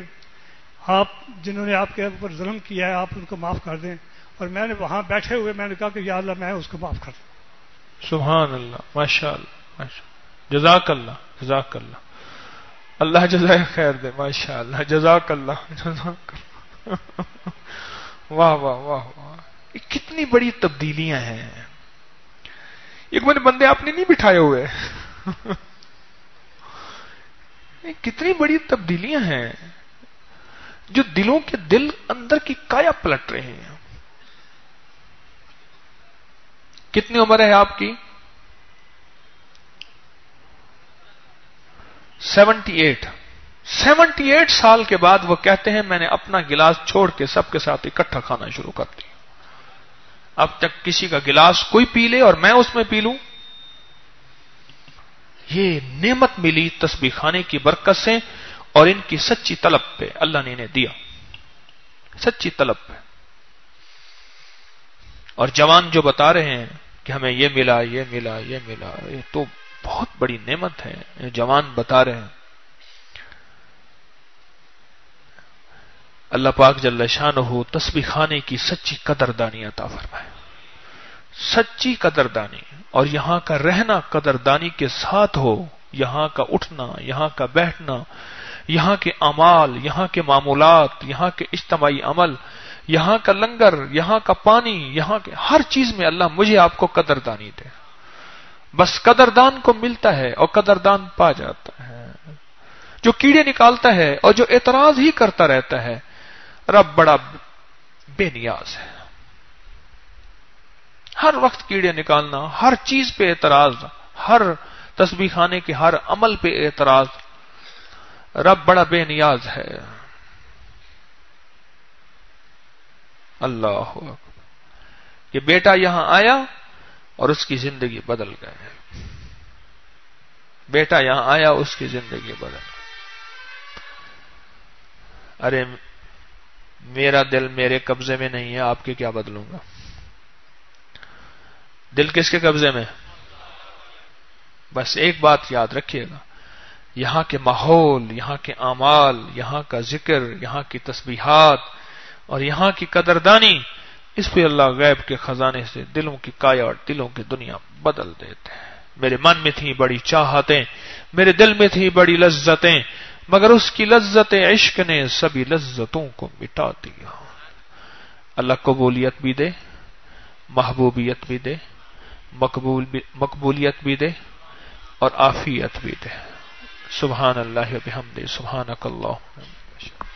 आप जिन्होंने आपके ऊपर जुल्म किया है आप उनको माफ कर दें, और मैंने वहां बैठे हुए मैंने कहा कि या अल्लाह मैं उसको माफ कर दूं। सुभान अल्लाह, माशाअल्लाह, माशाअल्लाह, जज़ाकल्लाह, जज़ाकल्लाह, अल्लाह जज़ाए खैर दे, माशाअल्लाह, जज़ाकल्लाह, जज़ाकल्लाह, वाह वाह वाह वाह। ये कितनी बड़ी तब्दीलियां हैं। एक मैंने बंदे आपने नहीं बिठाए हुए ये कितनी बड़ी तब्दीलियां हैं जो दिलों के दिल अंदर की काया पलट रहे हैं। कितनी उम्र है आपकी? अठहत्तर। अठहत्तर साल के बाद वो कहते हैं मैंने अपना गिलास छोड़ के सबके साथ इकट्ठा खाना शुरू कर दिया। अब तक किसी का गिलास कोई पी ले और मैं उसमें पी लूं। ये नेमत मिली तस्बीह खाने की बरकत से और इनकी सच्ची तलब पे, अल्लाह ने इन्हें दिया सच्ची तलब पे। और जवान जो बता रहे हैं कि हमें ये मिला, ये मिला, ये मिला, ये तो बहुत बड़ी नेमत है। ये जवान बता रहे हैं। अल्लाह पाक जल्ल शानहू तस्बीह खाने की सच्ची कदरदानी अता फरमाए, सच्ची कदरदानी। और यहां का रहना कदरदानी के साथ हो, यहां का उठना, यहां का बैठना, यहां के अमाल, यहां के मामूलात, यहां के इज्तमाई अमल, यहां का लंगर, यहां का पानी, यहां के हर चीज में अल्लाह मुझे आपको कदरदानी दे। बस कदरदान को मिलता है और कदरदान पा जाता है। जो कीड़े निकालता है और जो एतराज ही करता रहता है, रब बड़ा बेनियाज है। हर वक्त कीड़े निकालना, हर चीज पे एतराज, हर तस्बीह खाने के हर अमल पे एतराज, रब बड़ा बेनियाज है। अल्लाह हू अकबर। ये बेटा यहां आया और उसकी जिंदगी बदल गई। बेटा यहां आया, उसकी जिंदगी बदल गई। अरे मेरा दिल मेरे कब्जे में नहीं है, आपके क्या बदलूंगा। दिल किसके कब्जे में? बस एक बात याद रखिएगा, यहां के माहौल, यहां के अमाल, यहां का जिक्र, यहां की तस्बीहात और यहां की कदरदानी, इस पे अल्लाह गैब के खजाने से दिलों की काया और दिलों की दुनिया बदल देते हैं। मेरे मन में थी बड़ी चाहतें, मेरे दिल में थी बड़ी लज्जतें, मगर उसकी लज्जतें इश्क ने सभी लज्जतों को मिटा दिया। अल्लाह कबूलियत भी दे, महबूबियत भी दे, मकबूल भी, मकबूलियत भी दे और आफियत भी दे। सुभान अल्लाह व बिहम्दिही, सुभानक अल्लाह।